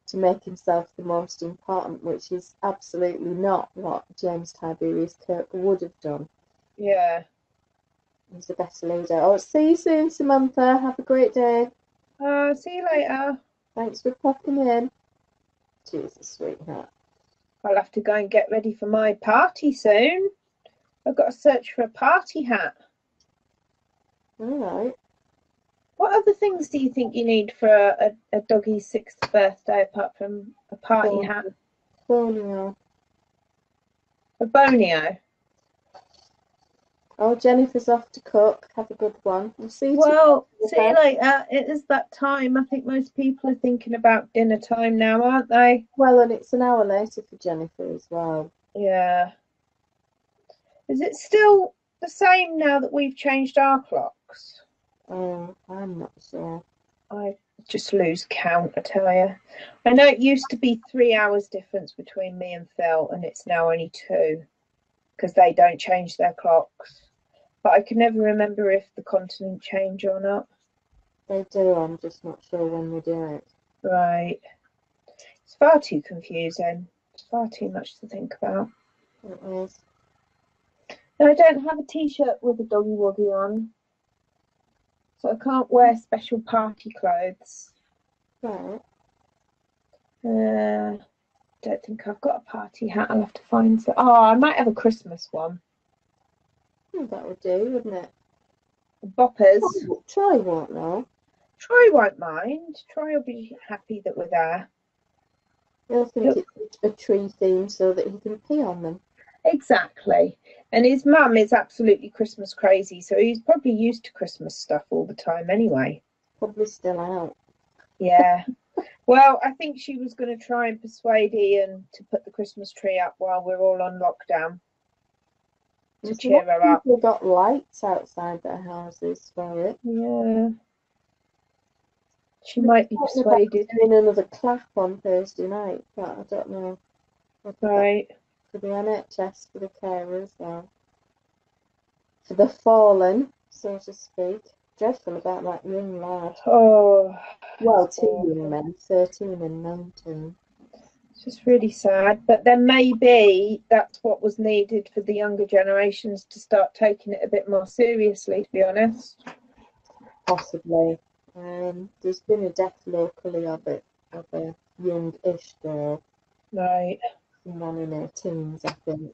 to make himself the most important, which is absolutely not what James Tiberius Kirk would have done. Yeah. He's a better leader. Oh, see you soon, Samantha. Have a great day. See you later. Thanks for popping in. Jesus, sweetheart. I'll have to go and get ready for my party soon. I've got to search for a party hat. All right. What other things do you think you need for a doggy's 6th birthday apart from a party hat? Bonio. A bonio? Oh, Jennifer's off to cook. Have a good one. We'll see you see you later. It is that time. I think most people are thinking about dinner time now, aren't they? Well, and it's an hour later for Jennifer as well. Yeah. Is it still the same now that we've changed our clocks? Oh, I'm not sure. I just lose count, I tell you. I know it used to be 3 hours difference between me and Phil, and it's now only 2 because they don't change their clocks. But I can never remember if the continent change or not. They do, I'm just not sure when they do it. Right. It's far too confusing. It's far too much to think about. It is. And I don't have a t-shirt with a doggy woggy on, so I can't wear special party clothes. Right. Don't think I've got a party hat. I'll have to find some. Oh, I might have a Christmas one. Well, that would do, wouldn't it? Boppers. Oh, Troy won't know. Troy won't mind. Troy will be happy that we're there. He'll think it's a tree theme so that he can pee on them. Exactly. And his mum is absolutely Christmas crazy, so he's probably used to Christmas stuff all the time anyway. Probably still out. Yeah. Well, I think she was going to try and persuade Ian to put the Christmas tree up while we're all on lockdown to cheer her up. We've got lights outside their houses for it. Yeah. She might be persuaded. In another clap on Thursday night, but I don't know. Right. For the NHS, for the carers, for the fallen, so to speak. Dreadful about that young lad. Oh, well, 2 young men, 13 and 19. It's just really sad. But then maybe that's what was needed for the younger generations to start taking it a bit more seriously. To be honest, possibly. There's been a death locally of a young-ish girl. Right. Someone in her teens, I think.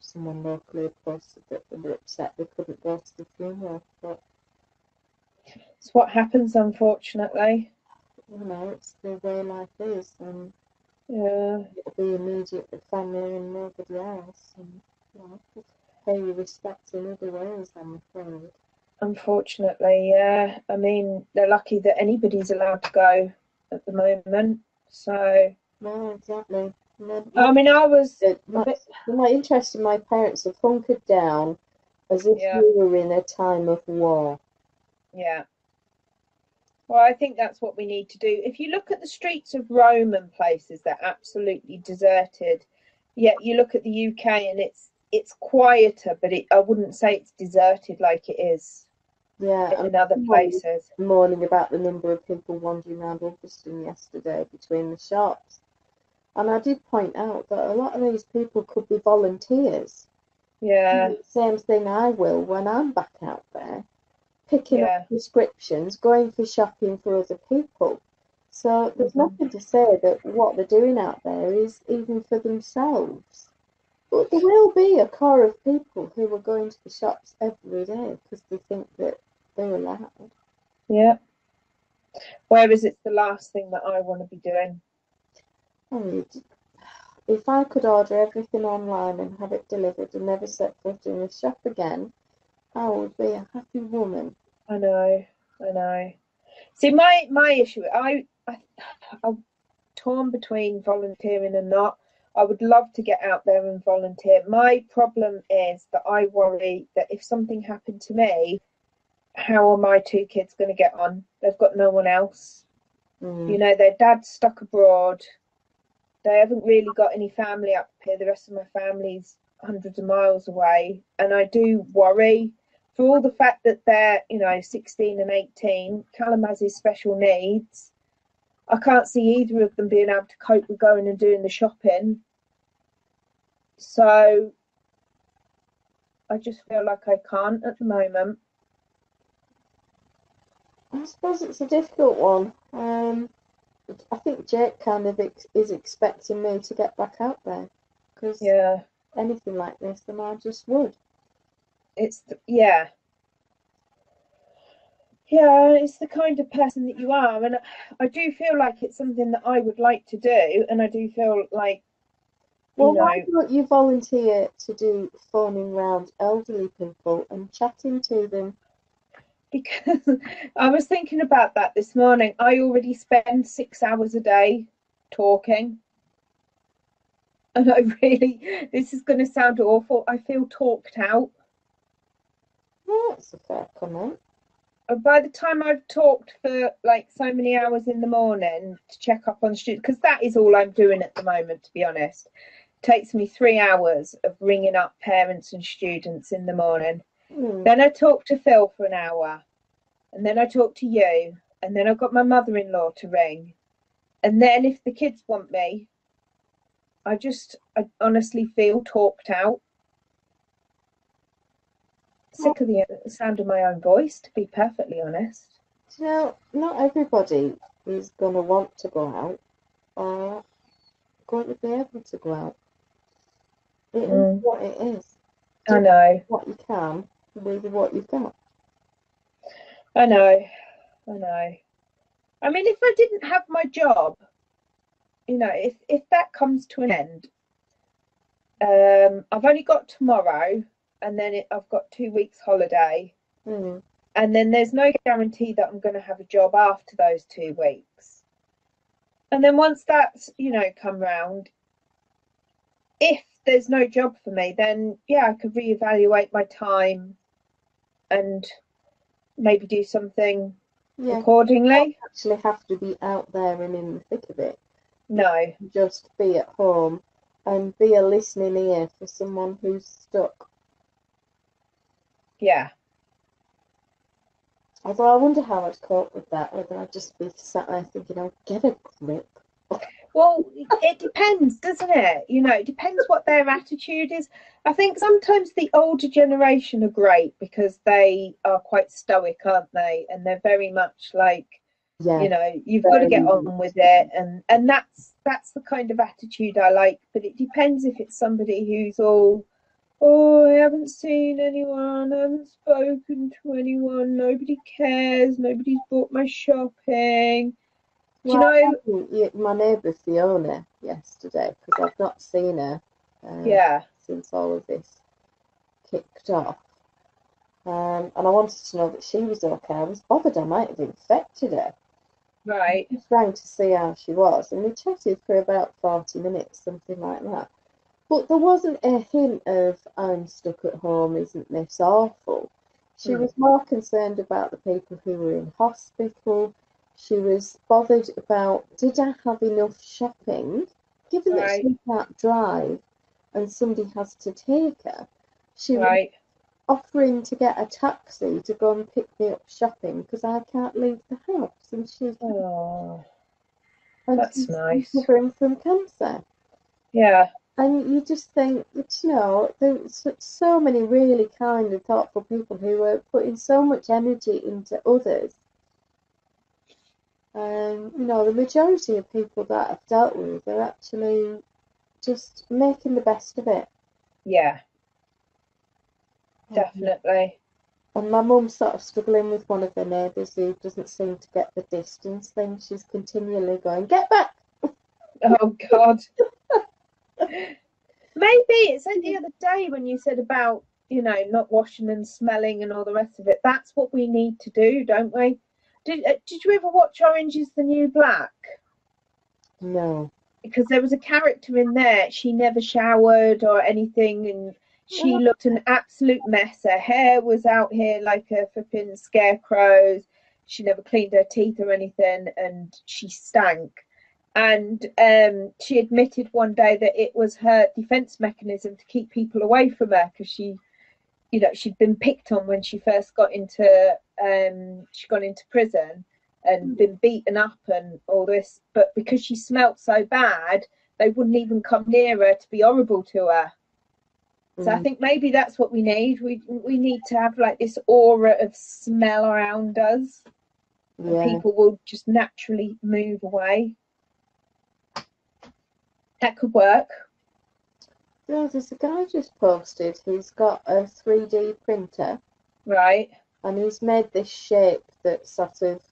Someone locally posted that they were upset they couldn't go to the funeral, but. It's what happens, unfortunately. You know, it's the way life is, and it'll be immediate with family and nobody else. And you know, pay your respects in other ways, I'm afraid. Unfortunately, yeah. I mean, they're lucky that anybody's allowed to go at the moment. So. No, exactly. No, I mean, I was. My interest in my parents have hunkered down as if we were in a time of war. Yeah. Well, I think that's what we need to do. If you look at the streets of Rome and places, they're absolutely deserted. Yet you look at the UK and it's quieter, but I wouldn't say it's deserted like it is in other places. Mourning about the number of people wandering around Ulverston yesterday between the shops. And I did point out that a lot of these people could be volunteers. Yeah. Same thing I will when I'm back out there. Picking up prescriptions, going for shopping for other people. So there's nothing to say that what they're doing out there is even for themselves. But there will be a core of people who are going to the shops every day because they think that they're allowed. Yeah. Whereas it's the last thing that I want to be doing. And if I could order everything online and have it delivered and never set foot in a shop again, I would be a happy woman. I know, I know. See, my issue, I'm torn between volunteering and not. I would love to get out there and volunteer. My problem is that I worry that if something happened to me, how are my two kids going to get on? They've got no one else. Mm. You know, their dad's stuck abroad. They haven't really got any family up here. The rest of my family's hundreds of miles away. And I do worry, for all the fact that they're, you know, 16 and 18, Callum has his special needs. I can't see either of them being able to cope with going and doing the shopping. So I just feel like I can't at the moment. I suppose it's a difficult one. I think Jake kind of is expecting me to get back out there because anything like this, then I just would. It's it's the kind of person that you are, and I do feel like it's something that I would like to do, and I do feel like, why don't you volunteer to do phoning round elderly people and chatting to them? Because I was thinking about that this morning. I already spend 6 hours a day talking. And I really, this is going to sound awful, I feel talked out. Well, that's a fair comment. By the time I've talked for like so many hours in the morning to check up on students, because that is all I'm doing at the moment, to be honest. It takes me 3 hours of ringing up parents and students in the morning. Mm. Then I talked to Phil for an hour, and then I talked to you, and then I've got my mother-in-law to ring, and then if the kids want me, I honestly feel talked out. Sick of the sound of my own voice, to be perfectly honest. You know, not everybody is going to want to go out or going to be able to go out. It is what it is. I know. What you can with what you've got. I know. I know. I mean, if I didn't have my job, you know, if that comes to an end, I've only got tomorrow, and then I've got 2 weeks holiday, and then there's no guarantee that I'm going to have a job after those 2 weeks. And then once that's, you know, come round, if there's no job for me, then I could reevaluate my time and maybe do something accordingly. You don't actually have to be out there and in the thick of it. No, just be at home and be a listening ear for someone who's stuck. Yeah. Although I wonder how I'd cope with that, whether I'd just be sat there thinking, I'll get a grip. Well, it depends, doesn't it? You know, it depends what their attitude is. I think sometimes the older generation are great because they are quite stoic, aren't they? And they're very much like, you know, you've got to get on with it. And that's the kind of attitude I like. But it depends if it's somebody who's all, oh, I haven't seen anyone, I haven't spoken to anyone, nobody cares, nobody's bought my shopping. Do you know, my neighbour Fiona yesterday, because I've not seen her since all of this kicked off, and I wanted to know that she was okay. I was bothered I might have infected her. Right. I was trying to see how she was, and we chatted for about 40 minutes, something like that. But there wasn't a hint of, I'm stuck at home, isn't this awful? She was more concerned about the people who were in hospital. She was bothered about, did I have enough shopping? Given that she can't drive and somebody has to take her, she was offering to get a taxi to go and pick me up shopping because I can't leave the house. And she's recovering from cancer. Yeah. And you just think, you know, there's so many really kind and thoughtful people who are putting so much energy into others. You know, the majority of people that I've dealt with are actually just making the best of it Yeah, definitely. And my mum's sort of struggling with one of her neighbours who doesn't seem to get the distance thing. She's continually going, get back! Oh, God. Maybe it's only the other day when you said about, you know, not washing and smelling and all the rest of it. That's what we need to do, don't we? Did you ever watch Orange is the New Black? No. Because there was a character in there, she never showered or anything, and she looked an absolute mess. Her hair was out here like a flipping scarecrow. She never cleaned her teeth or anything, and she stank. And she admitted one day that it was her defense mechanism to keep people away from her, because she, you know, she'd been picked on when she first got into, she got into prison and been beaten up and all this. But because she smelt so bad, they wouldn't even come near her to be horrible to her. So I think maybe that's what we need. We need to have like this aura of smell around us. Yeah. And people will just naturally move away. That could work. Yeah, there's a guy just posted who's got a 3D printer. Right. And he's made this shape that sort of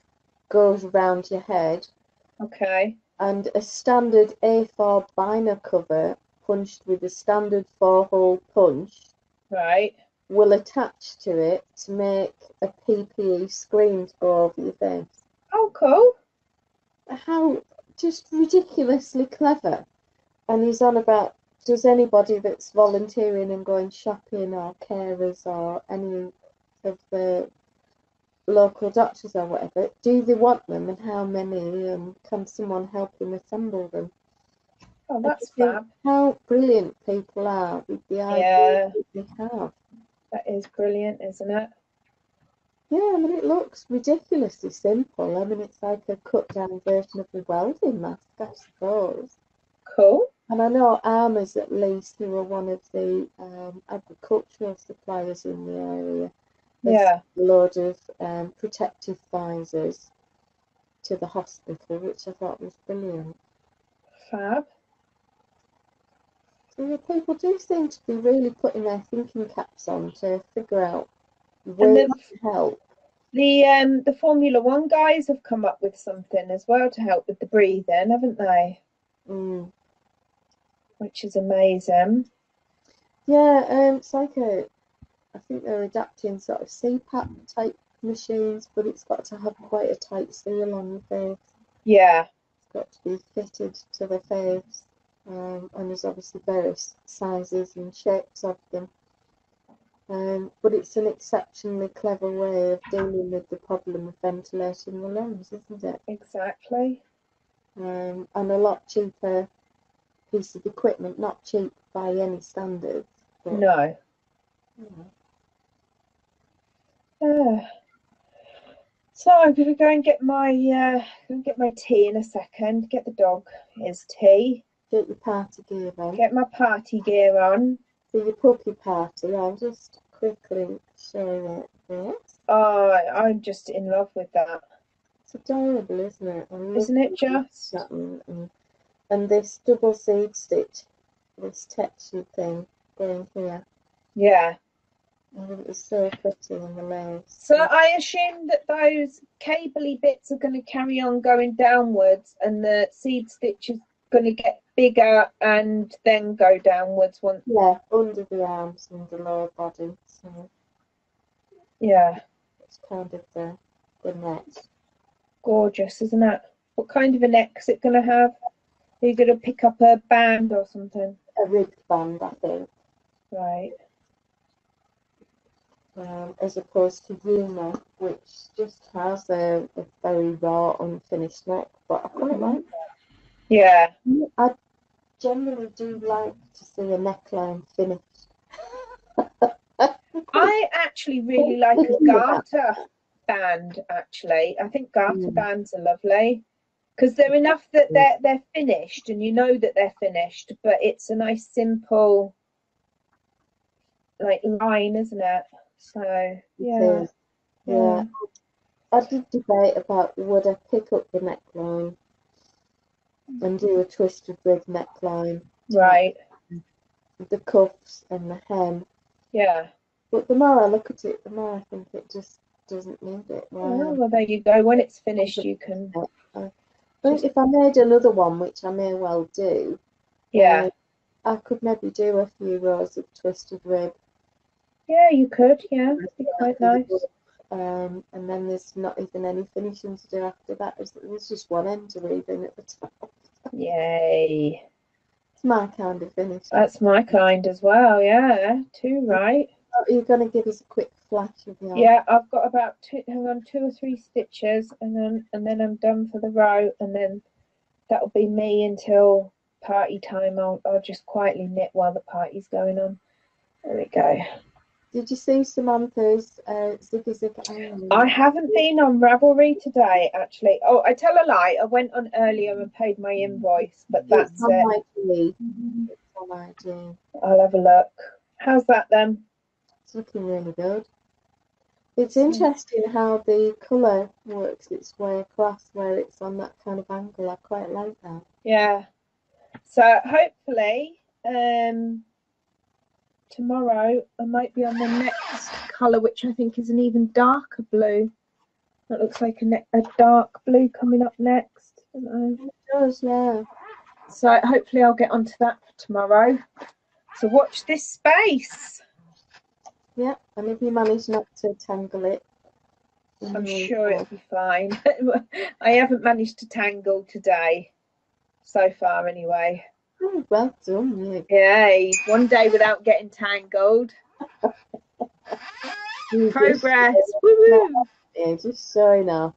goes around your head. Okay. And a standard A4 liner cover punched with a standard 4-hole punch. Right. Will attach to it to make a PPE screen to go over your face. Oh, cool. How just ridiculously clever. And he's on about, does anybody that's volunteering and going shopping or carers or any of the local doctors or whatever, do they want them and how many, and can someone help them assemble them? Oh, that's fab. How brilliant people are with the idea that they have. That is brilliant, isn't it? Yeah, I mean, it looks ridiculously simple. I mean, it's like a cut-down version of the welding mask, I suppose. Cool. And I know Armours, at least, who are one of the agricultural suppliers in the area. There's a load of protective visors to the hospital, which I thought was brilliant. Fab. So people do seem to be really putting their thinking caps on to figure out ways to help. The Formula One guys have come up with something as well to help with the breathing, haven't they? Mm. Which is amazing. Yeah, it's like a, I think they're adapting sort of CPAP type machines, but it's got to have quite a tight seal on your face. Yeah. Got to be fitted to the face, and there's obviously various sizes and shapes of them, but it's an exceptionally clever way of dealing with the problem of ventilating the lungs, isn't it? Exactly. And a lot cheaper piece of equipment, not cheap by any standards. But, no. So I'm gonna go and get my tea in a second. Get the dog his tea. Get your party gear on. Get my party gear on. So your puppy party. I'll just quickly show it there. Oh, I'm just in love with that. It's adorable, isn't it? Isn't it just? And this double seed stitch, this texture thing going here. Yeah. It was so pretty in the lace. So I assume that those cabley bits are going to carry on going downwards, and the seed stitch is going to get bigger and then go downwards once. Yeah, under the arms and the lower body. So. Yeah. It's kind of the neck. Gorgeous, isn't it? What kind of a neck is it going to have? Are you going to pick up a band or something? A ribbed band, I think. Right. As opposed to Yuna, which just has a very raw, unfinished neck, but I quite like that. Yeah. I generally do like to see a neckline finished. I actually really like a garter band, actually. I think garter bands are lovely, because they're enough that they're finished, and you know that they're finished, but it's a nice, simple, like, line, isn't it? So yeah. I did debate about would I pick up the neckline and do a twisted rib neckline, right? the cuffs and the hem. Yeah. But the more I look at it, the more I think it just doesn't need it. Well, there you go. When it's finished, you can... But if I made another one, which I may well do, yeah, I could maybe do a few rows of twisted rib. Yeah, you could, yeah. It'd be quite nice. And then there's not even any finishing to do after that. There's just one end to leaving at the top. Yay. It's my kind of finish. That's my kind as well, yeah. Two, right? Are you going to give us a quick flash of the... Yeah, I've got about two or three stitches, and then I'm done for the row, and then that'll be me until party time. I'll just quietly knit while the party's going on. There we go. Did you see Samantha's Ziggy Zig? I haven't been on Ravelry today, actually. Oh, I tell a lie. I went on earlier and paid my invoice, but that's it. It's on IG. I'll have a look. How's that then? It's looking really good. It's interesting how the colour works its way across where it's on that kind of angle. I quite like that. Yeah. So hopefully... tomorrow I might be on the next colour, which I think is an even darker blue. That looks like a dark blue coming up next. It does, yeah. So hopefully I'll get onto that for tomorrow. So watch this space. Yeah, and if you manage not to tangle it, I'm sure it'll be fine. I haven't managed to tangle today, so far anyway. Oh, well done, you. Yay, one day without getting tangled. Progress. Woo-hoo. Yeah, just showing off.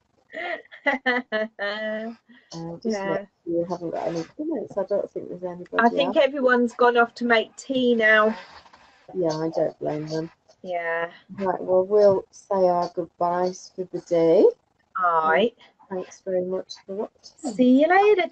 You haven't got any comments. I don't think there's anybody. I think everyone's gone off to make tea now. Yeah, I don't blame them. Yeah. Right, well, we'll say our goodbyes for the day. All right. Thanks very much for watching. See you later.